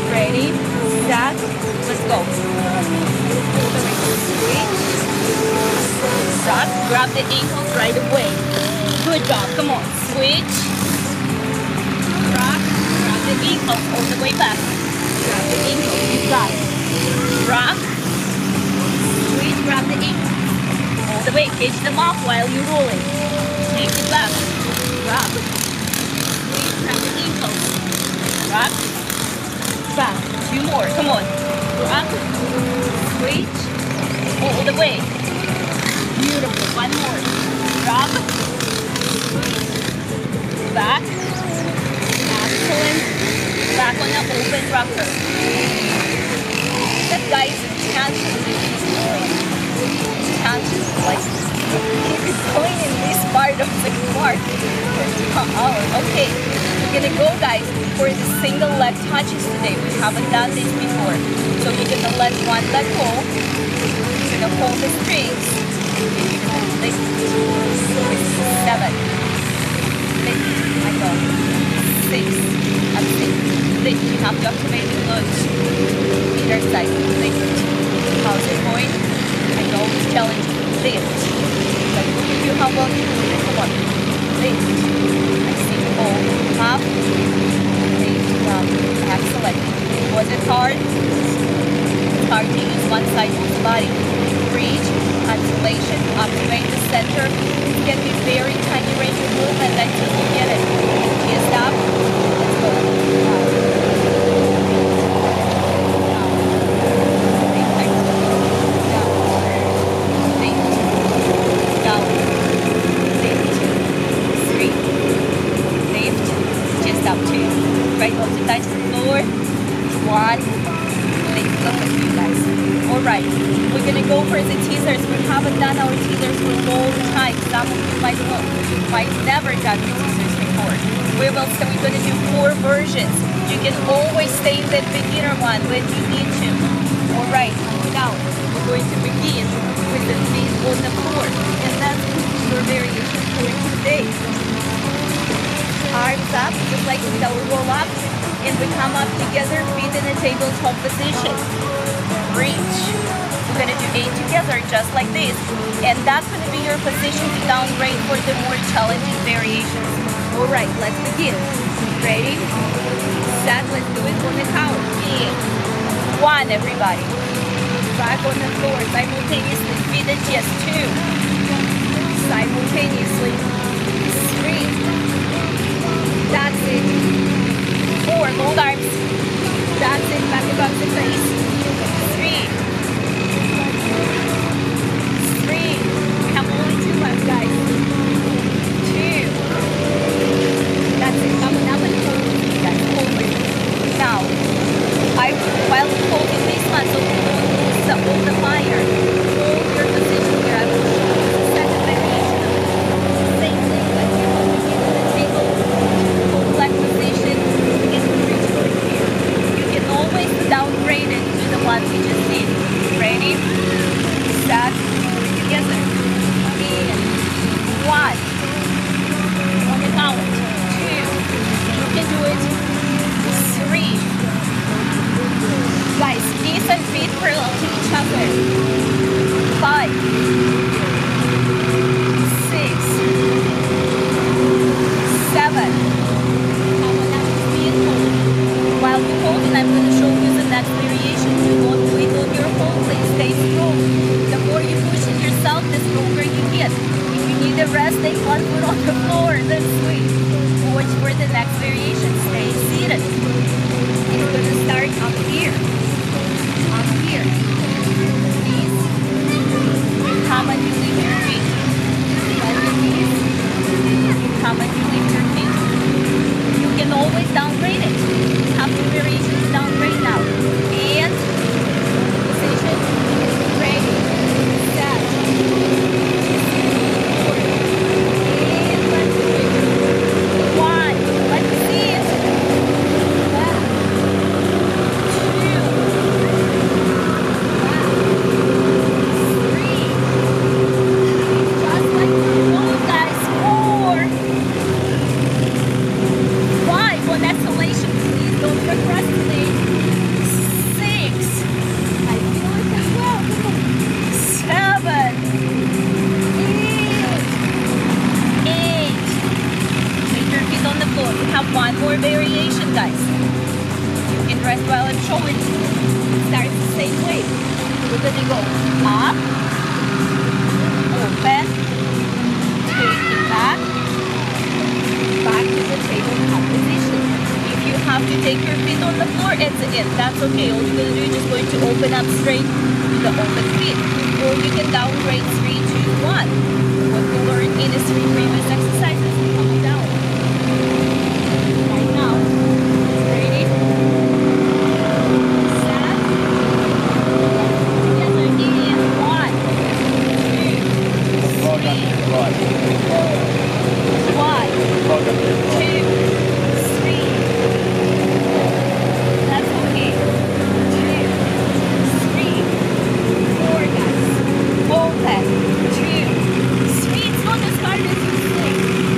Ready, set, let's go. Rock, grab the ankles right away. Good job, come on, switch. The ankle all the way back. Grab the ankle, you got it. Rock, squeeze, grab the ankle. All the way, catch them off while you're rolling. Take it back. Rock, squeeze, grab the ankle. Rock, back. 2 more, come on. Rock, squeeze, all the way. Beautiful, 1 more. Rock, squeeze, back. Back on the open rocker. That guy is conscious, like he's going in this part of the park. Okay, we're gonna go, guys, for the single leg touches today. We haven't done this before, so we're gonna let one leg go. We're gonna hold the strings. This is 7. This, my God. 6 and 6. Then you have the alternating lunge either side. Lift, how's it going? I know it's challenging. Lift, like if you have one, lift one. Lift, I see all half. Lift, excellent. Was it hard? Hard to use one side of the body. Reach, isolation, activate the center. It can be very tiny range of movement until you get it. Alright, we're gonna go for the teasers. We haven't done our teasers for a long time. Some of you might never done the teasers before. We're gonna do 4 versions. You can always stay in the beginner one when you need to. Alright, now we're going to begin with the feet on the floor. And that's your variation for today. Arms up, just like with our warm up. And we come up together, feet in a tabletop position. Reach. We're gonna do 8 together, just like this. And that's gonna be your position to downgrade for the more challenging variations. All right, let's begin. Ready? Set. Let's do it on the count. In. 1, everybody. Back on the floor. Simultaneously. Feet and chest. 2. Simultaneously. 3. That's it. 4. Long arms. That's it. Back above the face. 3. We have only 2 left, guys. 2. That's it. Coming up and closing, guys. Always. Now, while holding this one, so hold the fire. Hold your position here. I will show you the second variation of it. Same thing, like you're holding it on the table. Hold that position. It's reach for here. You can always downgrade it to the one we just did. Ready? Set. Together. In. 1. On the count. 2. You can do it. 3. Guys, knees and feet parallel to each other. 5. 6. 7. While we're holding, I'm going to show you the next variation. Do not wiggle your whole leg. Stay strong. The more you push it, the stronger you get. If you need a rest, take one foot on the floor, then switch. Watch for the next variation. Stay seated. It's gonna start up here. Up here. Knees. Come and you lift your feet. Bend your knees. Come and you lift your feet. You can always downgrade it. You have two variations downgrade now. And position.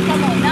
Come on now.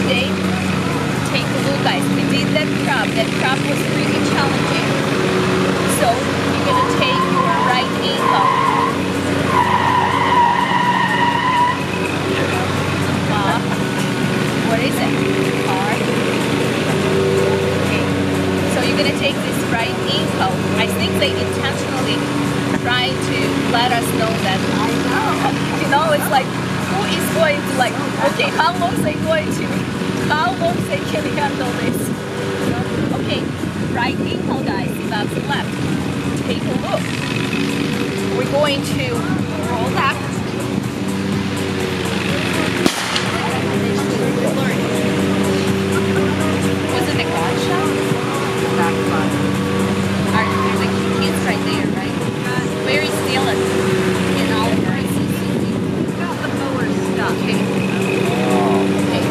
today. Take a look, guys. We did that crab. That crab was really challenging. So you're gonna take your right ankle. What is it? R. Okay. So you're gonna take this right ankle. I think they intentionally try to let us know that. You know, it's like, who is going to, like, okay, how long they can handle this? You know? Okay, right ankle, guys, that's left. Take a look. We're going to roll up. Was it a god shot? Back one. There's a few kids right there, right? Very still and all of us. Okay. Okay.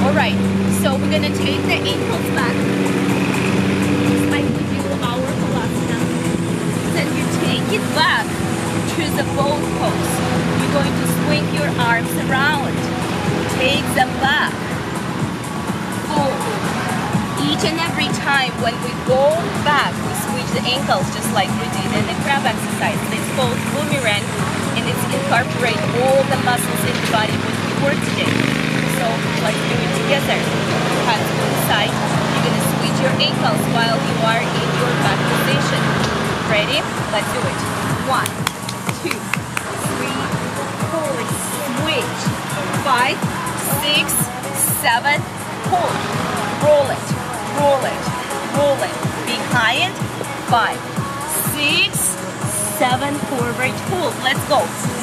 Alright, so we're gonna take the ankles back. Just like we do our Balasana. Then you take it back to the boat pose. You're going to swing your arms around. Take them back. Forward. Each and every time when we go back, we switch the ankles just like we did in the crab exercise. It's called boomerang. And it's incorporate all the muscles in the body when we work today. So let's do it together. Hands to the side. You're gonna switch your ankles while you are in your back position. Ready? Let's do it. 1, 2, 3, 4. Switch. 5, 6, 7. Pull. Roll it. Roll it. Roll it. Behind. 5, 6, 7, forward pull. Let's go. 1,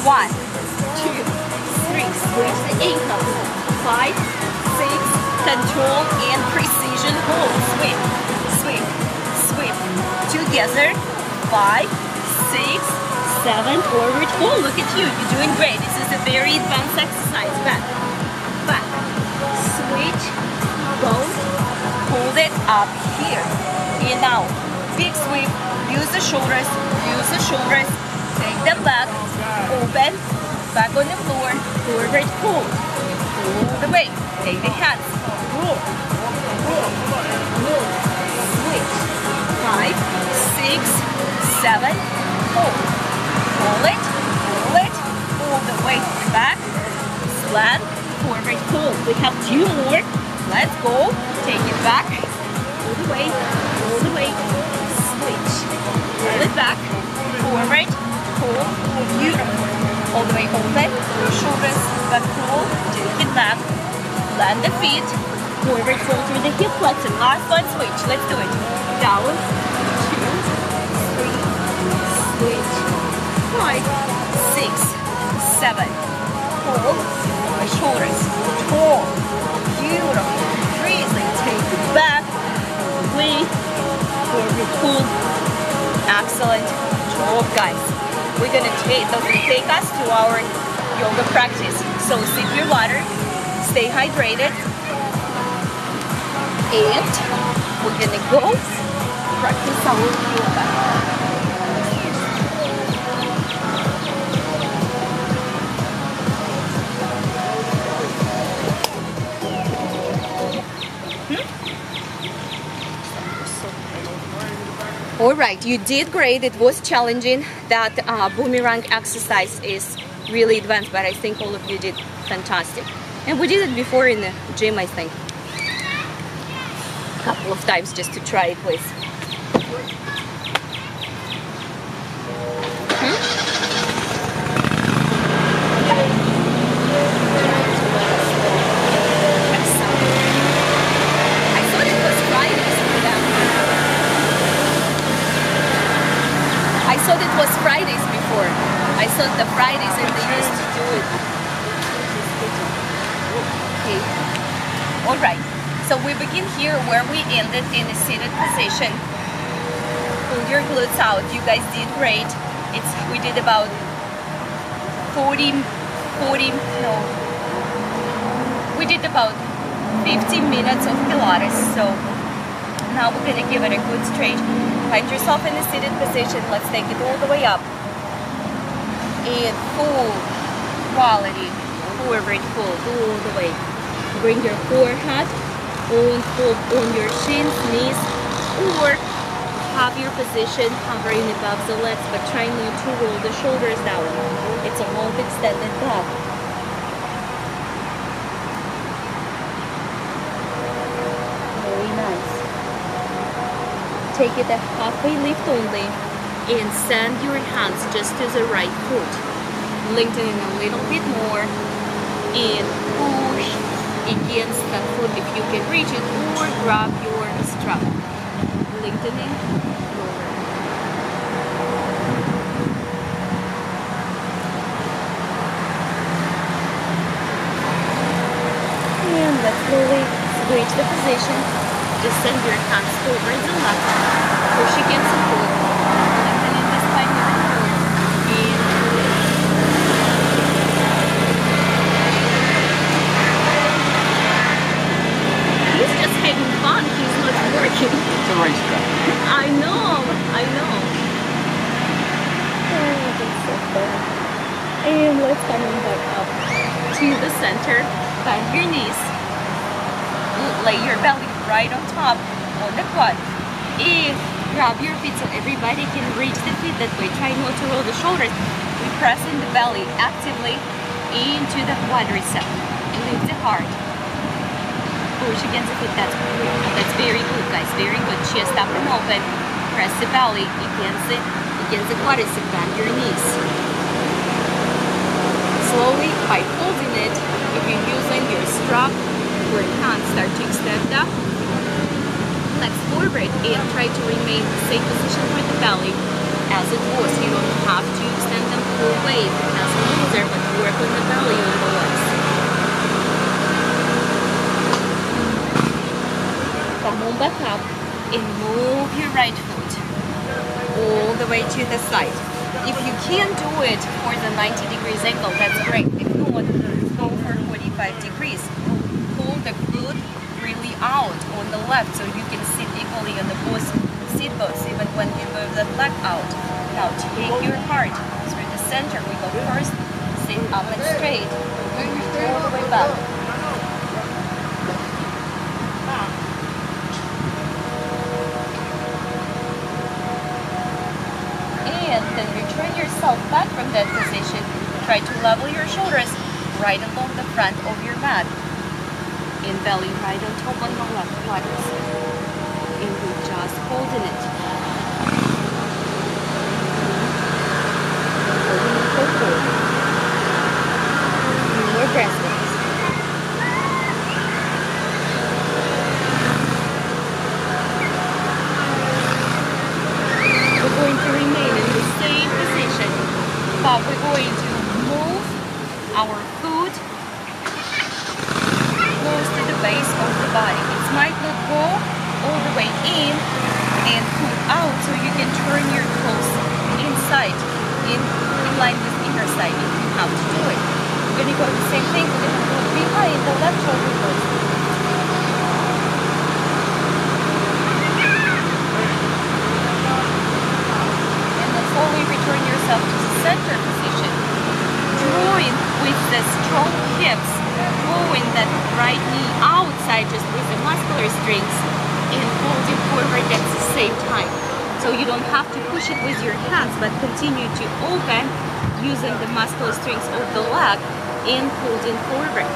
2, 3. Switch the ankles. 5, 6. Control and precision pull. Sweep, sweep, sweep. Together. 5, 6, 7. Forward pull. Look at you. You're doing great. This is a very advanced exercise. Back, back. Switch. Both. Hold it up here. And now, big sweep. Use the shoulders, use the shoulders. Take them back, open, back on the floor, forward pull. All the way, take the hands, roll, roll, roll, switch. 5, 6, 7, hold. Pull it, all the way back, slant, forward pull. We have 2 more, let's go. Take it back, all the way, all the way. Pull it back, forward, pull, beautiful. All the way open, your shoulders, back pull, take it back, land the feet, forward pull through the hip flexor. Last one, switch, let's do it. Down, 2, 3, switch, 5, 6, 7, pull, shoulders, pull, beautiful. Freely take it back, away, forward pull. Excellent job, guys. We're gonna take us to our yoga practice. So sip your water, stay hydrated, and we're gonna go practice our yoga. Alright, you did great. It was challenging. That boomerang exercise is really advanced, but I think all of you did fantastic. And we did it before in the gym, I think. A couple of times just to try it with. Where we ended in a seated position. Pull your glutes out. You guys did great. We did about 50 minutes of Pilates. So now we're gonna give it a good stretch. Find yourself in a seated position. Let's take it all the way up. And full quality forward pull all the way. Bring your forehead on your shins, knees, or have your position hovering above the legs, but trying not to roll the shoulders down. It's a long extended back. Very nice. Take it a halfway lift only and send your hands just to the right foot. Lengthen a little bit more and push against that foot if you can reach it, or grab your strap. Lengthen it lower. And let's slowly switch the position. Just send your hands over the lap. Push against the foot. Lengthen it this time even more. It's a race track. I know. Oh, that's so fun. And let's come back up to the center. Bend your knees. Lay your belly right on top on the quad. And grab your feet so everybody can reach the feet that way. Try not to roll the shoulders. We press in the belly actively into the quadricep. Lift the heart. Push against the foot. That's very good, guys. Very good. Chest up and open. Press the belly against the quadricep. Bend your knees. Slowly, by holding it, if you're using your strap or hand, start to extend up. Flex forward and try to remain the same position for the belly as it was. You don't have to extend them full way as a loser, but work on the belly on the legs. Come on back up and move your right foot all the way to the side. If you can do it for the 90 degrees angle, that's great. If not, go for 45 degrees. Pull the glute really out on the left so you can sit equally on the both seat bones even when you move that leg out. Now take your heart through the center. We go first, sit up and straight, all the way back. Then return yourself back from that position. Try to level your shoulders right along the front of your mat. And belly right on top on the left quadricep. And we're just holding it. Holding it for four. And more breath works. We're going to remain in the same position, but we're going to move our foot close to the base of the body. It might not go all the way in and foot out, so you can turn your toes inside in line with inner side if you have to do it. We're going to go the same thing with the foot behind the left shoulder first. Slowly return yourself to the center position, drawing with the strong hips, drawing that right knee outside just with the muscular strings, and folding forward at the same time. So you don't have to push it with your hands, but continue to open using the muscular strings of the leg and folding forward.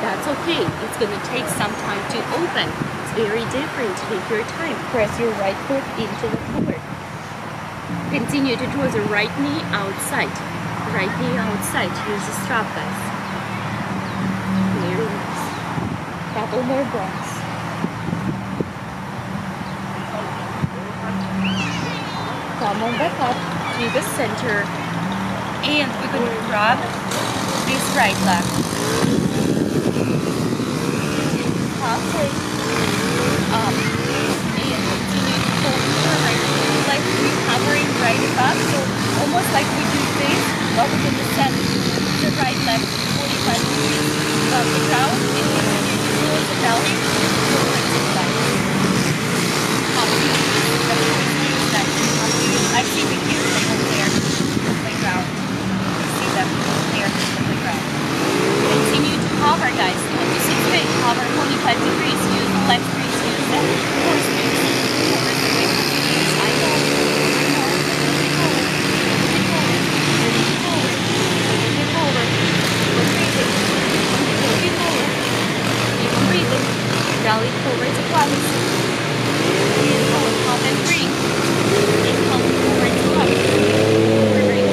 That's okay. It's going to take some time to open. Very different. Take your time. Press your right foot into the floor. Continue to draw the right knee outside. Right knee outside. Use the strap, guys. Very nice. Couple more breaths. Come on back up to the center. And we're going to grab this right leg. Halfway. Up and continue to fold forward like we're covering right above, so almost like we do this, but we're going to send the right left 45 degrees above the ground and continue to roll the belly forward to the left. I see the gears over there on the ground. I see them over there on the ground. rally forward to left. Beautiful, hop and bring. And hop forward to left. Forward bring.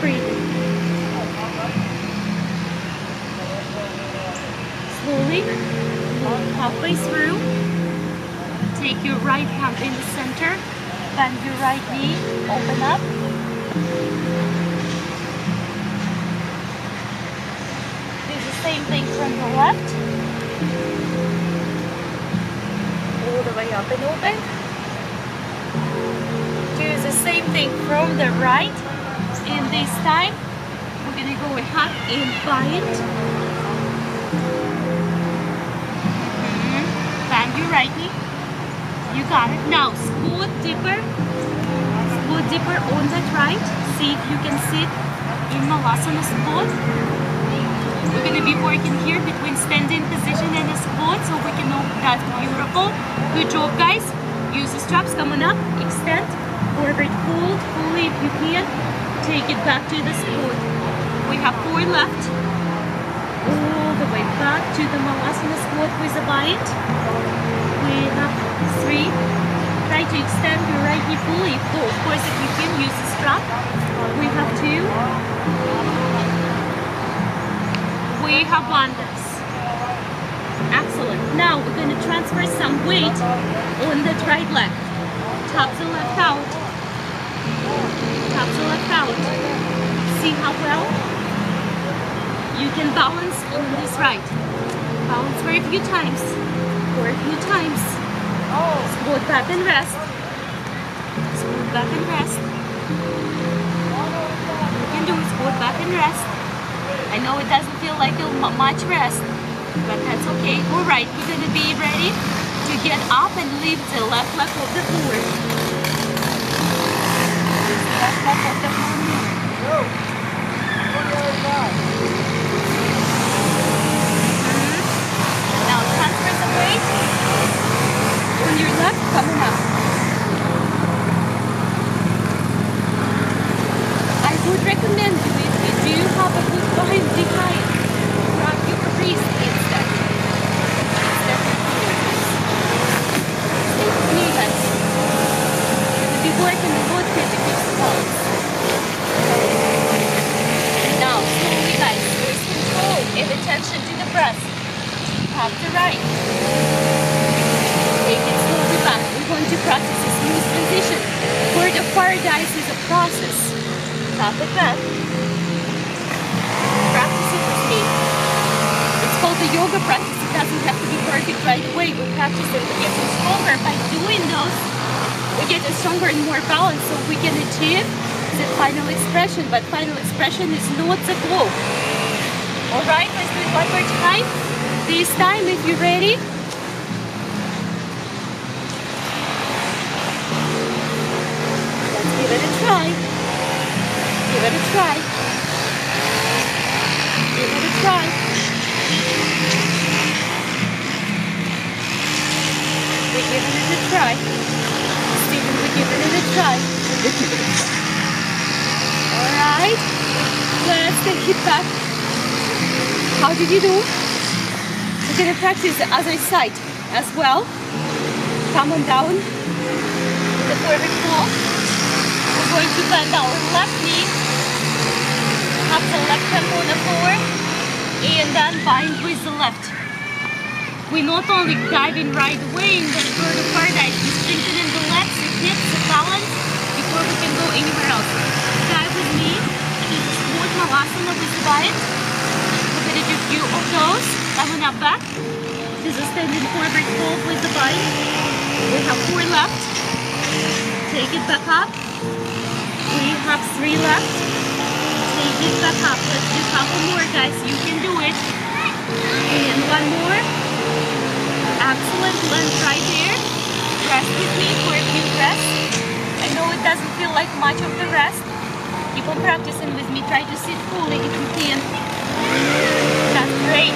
Breathe. holding. Hold halfway through. Take your right hand in the center. Bend your right knee. Open up. Do the same thing from the left. All the way up and open. Do the same thing from the right. And this time, we're going to go ahead and bind. Bend your right knee. You got it. Now scoot deeper. Scoot deeper on that right. See if you can sit in Malasana squat. We're going to be working here between standing position and a squat, so we can open that. Beautiful. Good job, guys. Use the straps coming up. Extend. Forward fold fully if you can. Take it back to the squat. We have four left. All the way back to the Malasana squat with a bind. We have three. Try to extend your right knee fully. Four. Of course, if you can use the strap. We have two. We have bandhas. Excellent. Now we're going to transfer some weight on that right leg. Tap the left out. Tap the left out. See how well? You can balance on this right. Balance for a few times. For a few times. Squat back and rest. Squat back and rest. You can do it. Squat back and rest. I know it doesn't feel like much rest, but that's okay. Alright, we're going to be ready to get up and lift the left leg off the floor. Left leg off the floor. On your left, coming up. I would recommend you, if you do have a good bind behind, grab your wrist instead. Take knee hands. You will be working in both physical spots. Now, slowly guys, please control and attention to the breath. Tap the right. Take it slowly back. We're going to practice a smooth transition. For the paradise is a process. Tap it back. Practice it with me. It's called the yoga practice. It doesn't have to be perfect right away. We practice it. We get stronger by doing those. We get stronger and more balanced, so we can achieve the final expression. But final expression is not the goal. All right, let's do it one more time. This time, if you're ready, let's give it a try. Give it a try. Give it a try. We're giving it a try. Steven, we're giving it a try. Alright, let's take it back. How did you do? We're going to practice the other side as well. Come on down with the forward fold. We're going to bend our left knee. Have the left hand on the floor. And then bind with the left. We're not only diving right away in the vertical paradise. We're strengthening the legs, the hips, the balance before we can go anywhere else. Dive with me. It's both Malasana with the bind. We're going to do a few of those. Coming up back. This is a standing forward fold with the bind. We have four left. Take it back up. We have three left. Take it back up. Let's do a couple more, guys. You can do it. And one more. Excellent. Lunge right there. Rest with me for a few breaths. I know it doesn't feel like much of the rest. Keep on practicing with me. Try to sit fully if you can. That's great.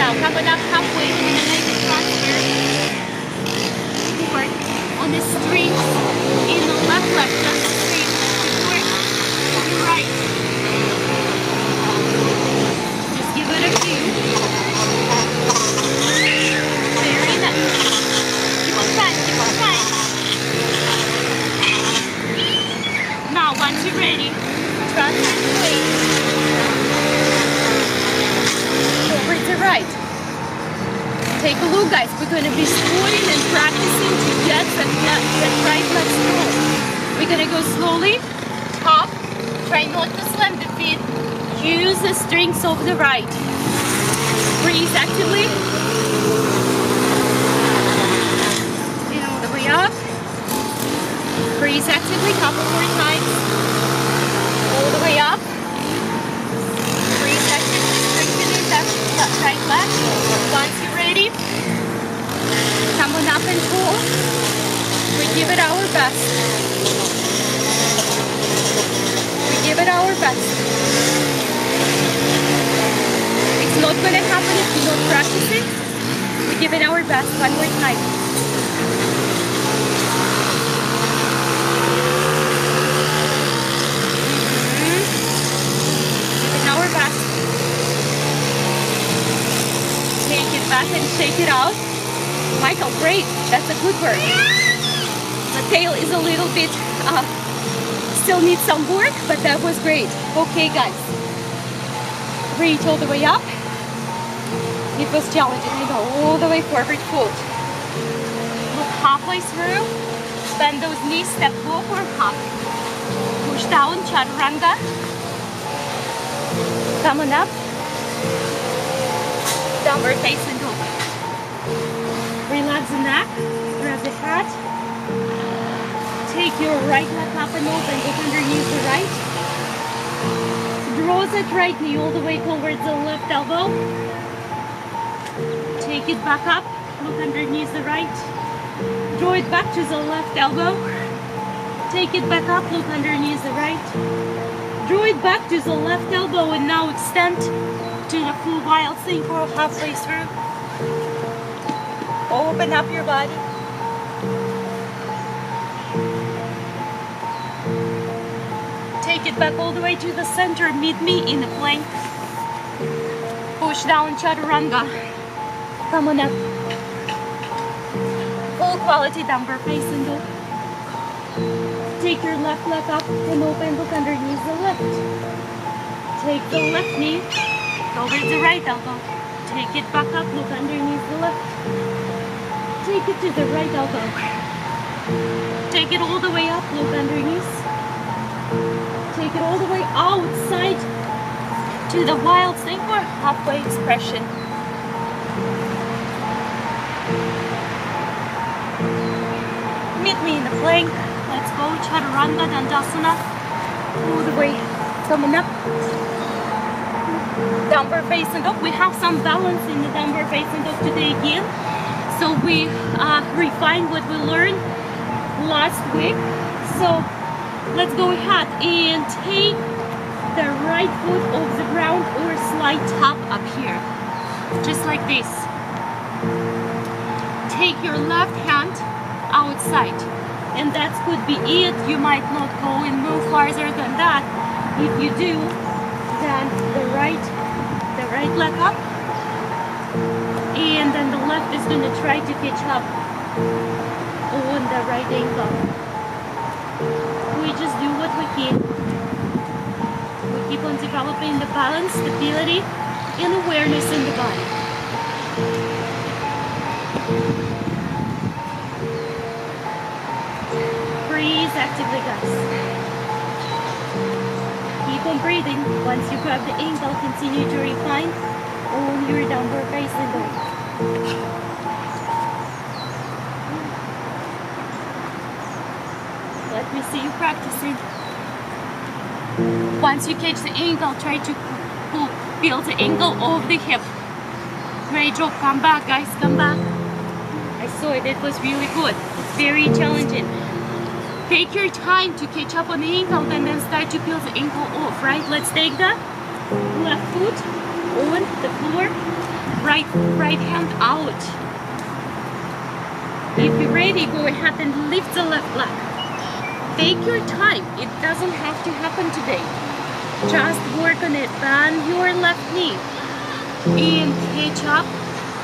Now coming up halfway, we're gonna make a transfer forward on the string in the left leg. That's the string forward on the right. Just give it a few. Very nice. Keep on trying, keep on trying. Now once you're ready, transfer the weight. Over to the right. Take a look, guys, we're going to be scoring and practicing to get that right leg strong. We're going to go slowly, up, try not to slam the feet, use the strength of the right. Breathe actively. And all the way up. Breathe actively, couple more times. All the way up. Breathe actively, strengthening that right leg. Once you're ready, come on up and pull. We give it our best. We give it our best. It's not going to happen if you don't practice it. We give it our best one more time. And shake it out. Michael, great, that's a good work. The tail is a little bit, still needs some work, but that was great. Okay, guys, reach all the way up. It was challenging, I know, all the way forward fold. Look halfway through, bend those knees, step forward, hop. Push down, chaturanga. Come on up. Downward facing dog. Relax the neck, grab the head. Take your right leg up and open, look underneath the right. Draw that right knee all the way towards the left elbow. Take it back up, look underneath the right. Draw it back to the left elbow. Take it back up, look underneath the right. Draw it back to the left elbow and now extend. Do the full wild thing for halfway through. Open up your body. Take it back all the way to the center. Meet me in the plank. Push down chaturanga. Come on up. Full quality downward facing dog. Take your left leg up and open. Look underneath the left. Take the left knee. Over the right elbow. Take it back up, look underneath the left. Take it to the right elbow. Take it all the way up, look underneath. Take it all the way outside to the wild thing or halfway expression. Meet me in the plank. Let's go, chaturanga, dandasana. All the way, coming up. Downward facing dog. We have some balance in the downward facing dog today again. So we refined what we learned last week. So let's go ahead and take the right foot off the ground or slide tap up here. Just like this. Take your left hand outside. And that could be it. You might not go and move farther than that. If you do, then the right leg up, and then the left is going to try to catch up on the right ankle. We just do what we can. We keep on developing the balance, stability, and awareness in the body. Breathe actively, guys. Keep on breathing. Once you grab the ankle, continue to refine on your downward facing dog. Let me see you practicing. Once you catch the ankle, try to build the ankle off the hip. Great job. Come back, guys. Come back. I saw it. It was really good. It's very challenging. Take your time to catch up on the ankle and then start to peel the ankle off, right? Let's take the left foot on the floor, right hand out. If you're ready, go ahead and lift the left leg. Take your time. It doesn't have to happen today. Just work on it. Bend your left knee and catch up.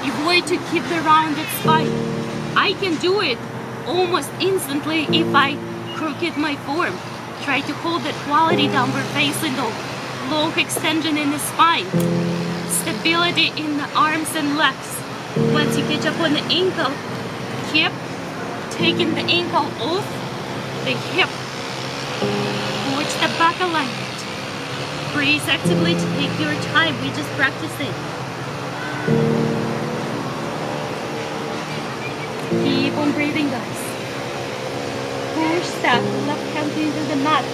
Avoid to keep the rounded spine. I can do it almost instantly if I crooked my form. Try to hold that quality downward facing dog. Long extension in the spine. Stability in the arms and legs. Once you get up on the ankle, keep taking the ankle off the hip. Watch the back alignment. Brace actively to take your time. We just practice it. Keep on breathing, guys. Push that left hand into the mat,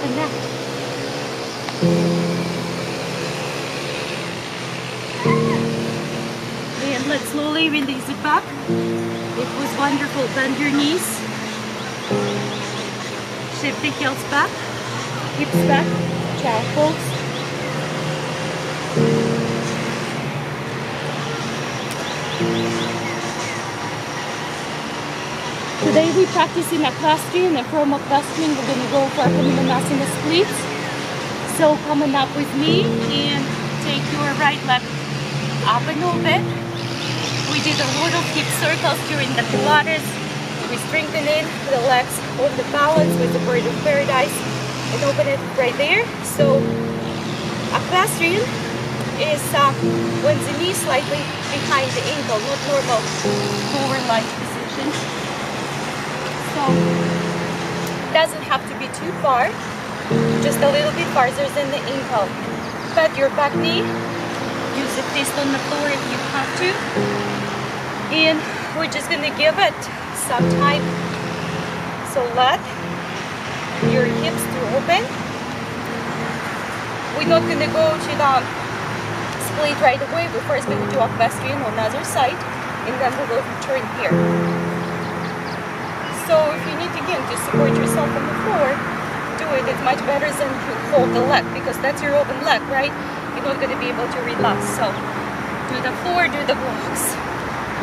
And let's slowly release it back. It was wonderful. Bend your knees. Shift the heels back. Hips back. Child folds. Today we're practicing across-string and from across-string we're going to go for Kaminamsana splits. So coming up with me and take your right leg up and over. We did a lot of hip circles during the Pilates. We strengthen it, the legs on the balance with the bird of paradise and open it right there. So across-string is when the knee slightly behind the ankle, not normal forward lunge position. So doesn't have to be too far, just a little bit farther than the ankle. Pat your back knee, use the fist on the floor if you have to. And we're just gonna give it some time. So let your hips to open. We're not gonna go to the split right away. We're first going to do equestrian on the other side and then we will return here. So if you need again to support yourself on the floor, do it. It's much better than to hold the leg because that's your open leg, right? You're not going to be able to relax. So do the floor, do the blocks.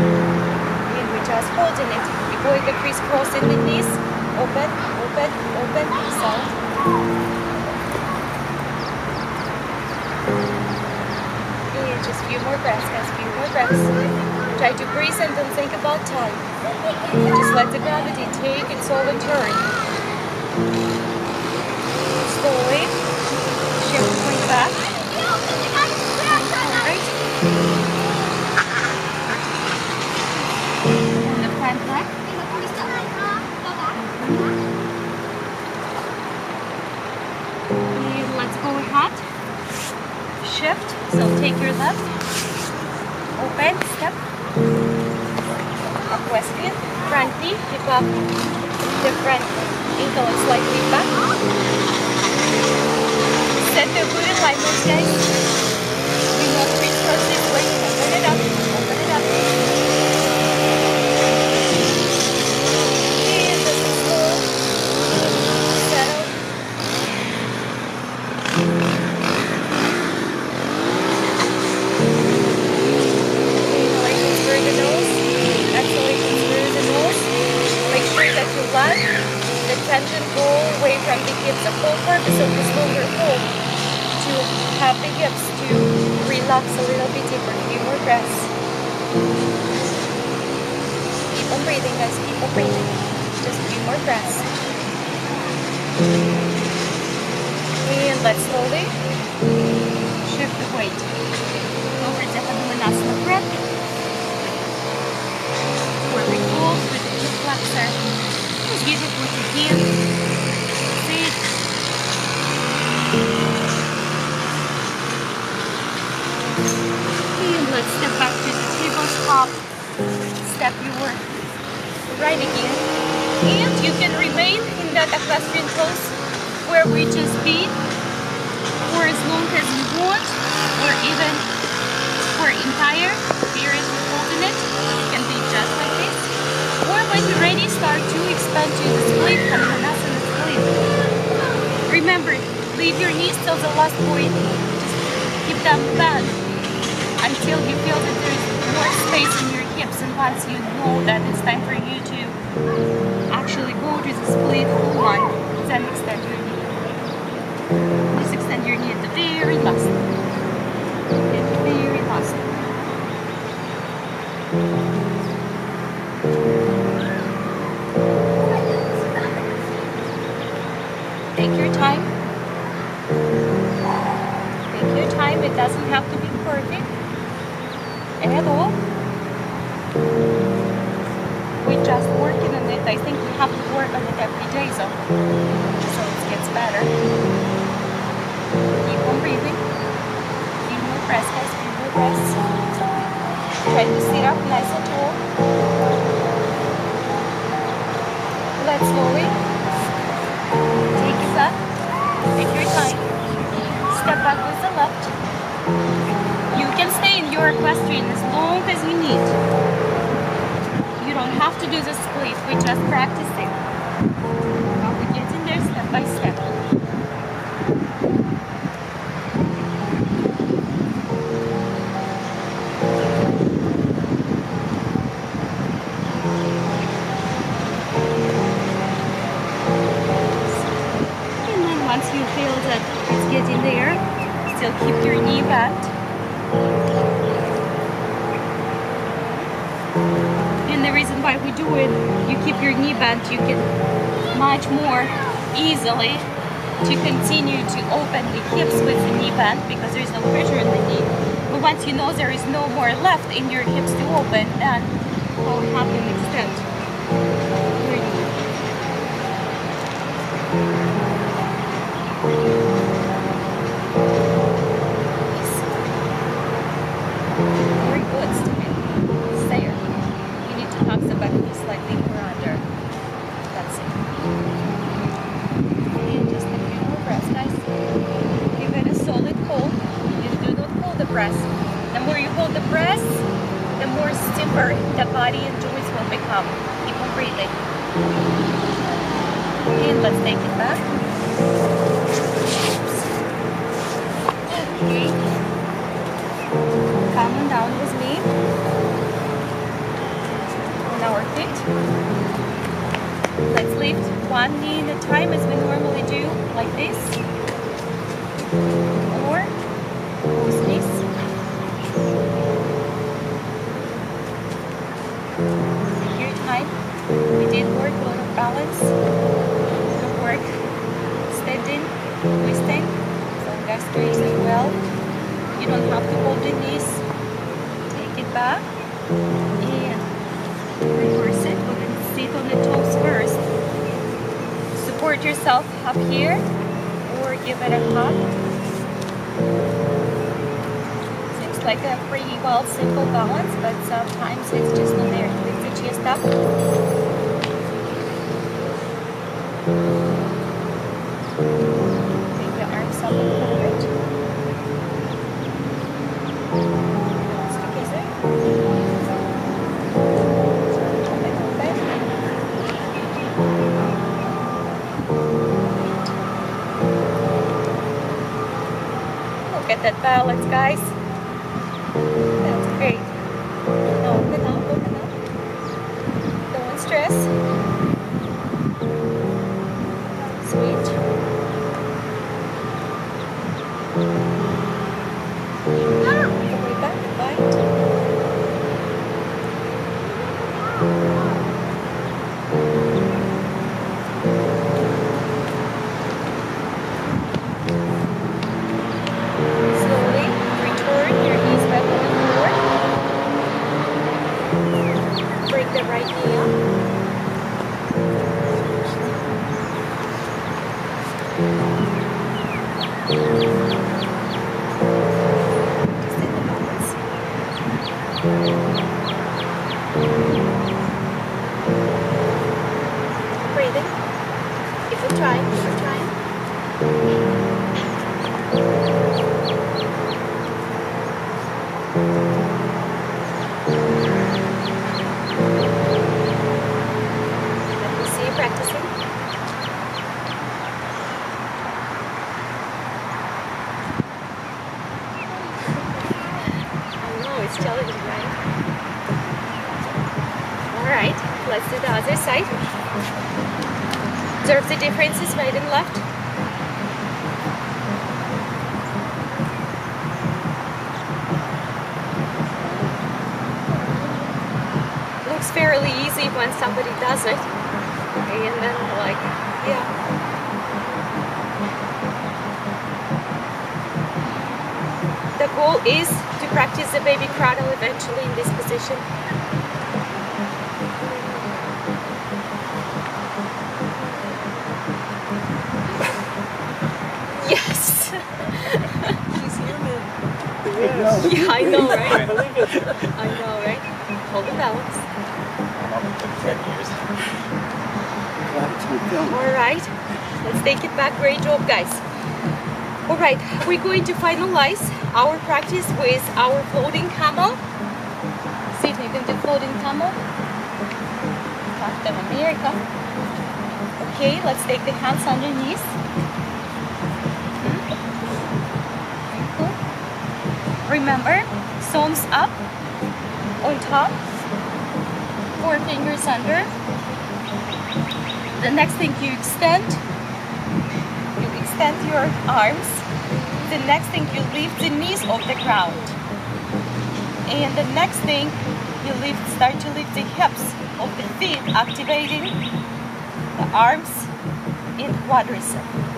And we're just holding it. Avoid the crisscross in the knees. Open, open, open. So. Just a few more breaths, guys, a few more breaths. Try to breathe and don't think about time. Just let the gravity take its own turn. Slowly, shift point back. Alright. And the front leg. And let's go ahead. Shift, so take your left, open, step, equestrian, front knee, hip up, the front ankle is slightly back, set the glute line, okay, we must reach out this way, open it up, open it up, and this is cool, settle, tension go away from the hips. The whole purpose of this longer hold to have the hips to relax a little bit deeper. A few more breaths. Keep on breathing, guys. Keep on breathing. Just a few more breaths. And let's slowly shift the weight over to Kaminamsana prep. Where we hold with the hip flexor. Just use it with your hand. Sit. And let's step back to the tabletop. Step your right again. And you can remain in that equestrian pose where we just been for as long as you want, or even for entire period of holding it. You can be just like this. Or when you're ready, start to expand to the split, Kaminamsana split. Remember, leave your knees till the last point. Just keep them bent until you feel that there's more space in your hips. And once you know that it's time for you to actually go to the split, hold on, then extend your knee. Just extend your knee at the very last. At the very last. Take your time. Take your time. It doesn't have to be perfect at all. I think we have to work on it every day, so it gets better. Keep on breathing. Feel your breath, guys. Feel your breath. Try to sit up nice and tall. Let's slowly. Take it up. Take your time. Step back with the left. You can stay in your equestrian as long as you need. You don't have to do the split, we just practice it. Now we get in there step by step. And then once you feel that it's getting there, still keep your knee bent. The reason why we do it, you keep your knee bent, you can much more easily to continue to open the hips with the knee bent because there is no pressure in the knee. But once you know there is no more left in your hips to open, then go ahead and extend your knee. Very good, Stephen. Stay here. Tuck the back knee slightly more under. That's it. And just a few more breaths, guys. Give it a solid hold. You do not hold the breath. The more you hold the breath, the more stiffer the body and joints will become. Keep on breathing. And let's take it back. Okay. Come on down with me. Our feet. Let's lift one knee at a time as we normally do, like this, or both knees. Take your time. We did work a lot of balance, a lot of work standing, twisting, so guys do it as well. You don't have to hold the knees. Take it back. Reverse it. We're going to sit on the toes first. Support yourself up here or give it a hug. Seems like a pretty well simple balance, but sometimes it's just not there. Lift the chest up. Take the arms up and forward. Get that balance, guys. That's great. Now open up, open up. Don't stress. Switch. Way back, bind. Let's do the other side. Observe the differences right and left. Looks fairly easy when somebody does it. And then like, yeah. The goal is to practice the baby cradle eventually in this position. Yes. She's human. Yes. Yeah, I know, right? I believe it. I know, right? Hold the balance. I'm on for 10 years. All right. Let's take it back where it dropped, guys. All right. We're going to finalize our practice with our floating camel. See if you can do floating camel. Captain America. Okay, let's take the hands on your knees. Remember, thumbs up on top, four fingers under. The next thing you extend your arms. The next thing you lift the knees off the ground. And the next thing you start to lift the hips of the feet, activating the arms and quadriceps.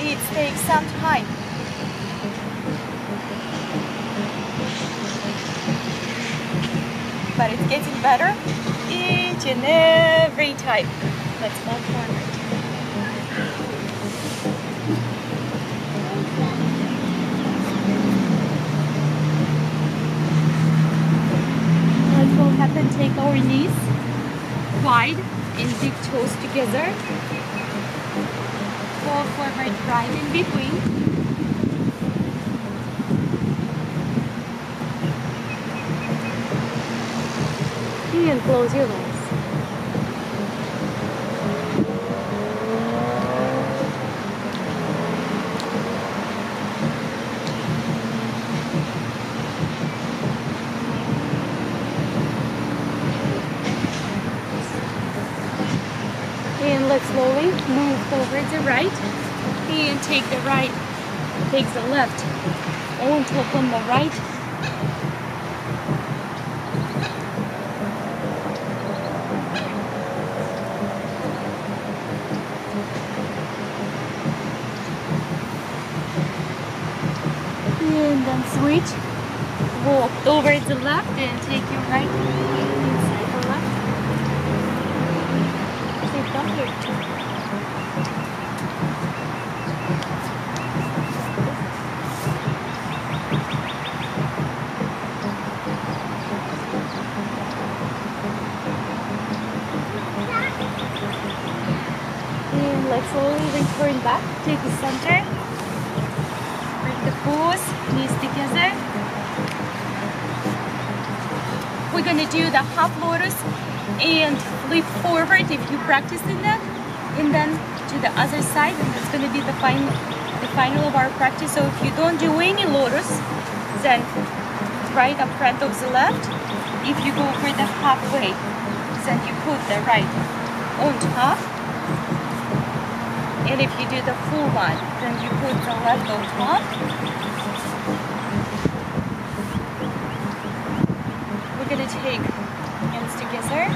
It takes some time. But it's getting better each and every time. Let's move forward. Let's go ahead and take our knees wide and big toes together. Go forward right in between. And close your eyes. Slowly move over to the right and take the left on top on the right. And then switch, walk over to the left and take your right. And let's slowly return back to the center. Bring the paws, knees together. We're going to do the half lotus and flip forward if you practice in that, and then to the other side, and that's going to be the final of our practice. So if you don't do any lotus, then right up front of the left. If you go for the halfway, then you put the right on top, and if you do the full one, then you put the left on top. We're going to take hands together.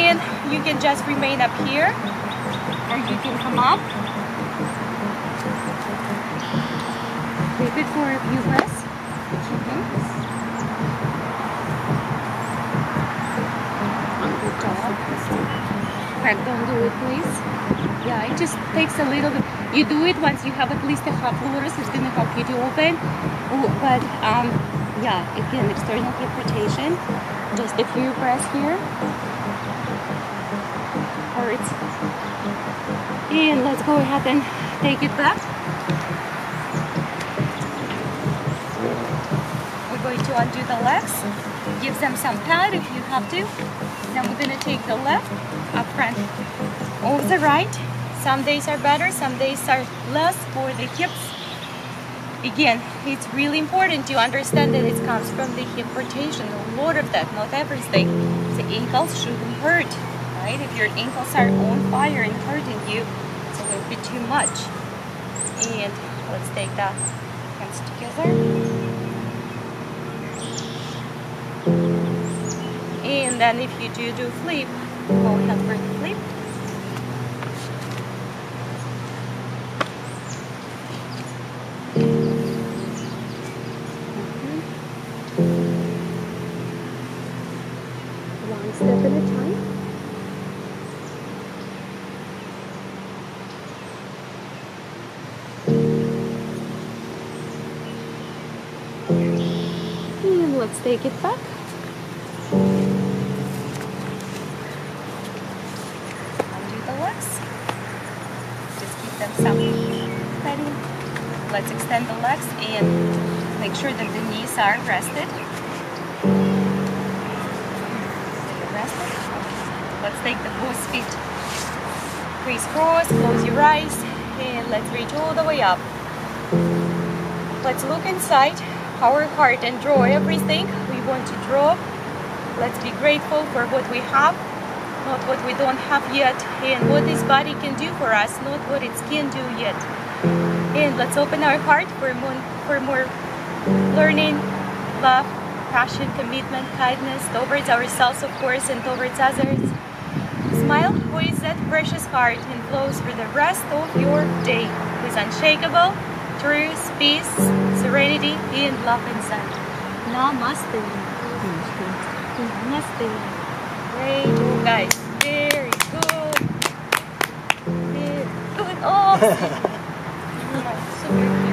And you can just remain up here, or you can come up. Leave it for a few less. Don't do it, please. Yeah, it just takes a little bit. You do it once you have at least a half lotus, it's going to help you to open. Ooh, but yeah, again, external interpretation. Just a few breaths here. And let's go ahead and take it back. We're going to undo the legs, give them some pad if you have to. Then we're going to take the left up front over the right. Some days are better, some days are less for the hips. Again, it's really important to understand that it comes from the hip rotation, a lot of that, not everything. The ankles shouldn't hurt, right? If your ankles are on fire and hurting you, it's a little bit too much. And let's take the hands together. And then if you do flip, go ahead for the flip. one step at a time. And let's take it back. Undo the legs. Just keep them steady. Let's extend the legs and make sure that the knees are rested. Let's take the both feet. Crisscross, close your eyes, and let's reach all the way up. Let's look inside our heart and draw everything we want to draw. Let's be grateful for what we have, not what we don't have yet, and what this body can do for us, not what it can do yet. And let's open our heart for more learning, love, passion, commitment, kindness towards ourselves, of course, and towards others. Smile with that precious heart and flow through the rest of your day with unshakable truth, peace, serenity, and love inside. Namaste. Namaste. Great, you guys. Very good. Very good. Oh, super.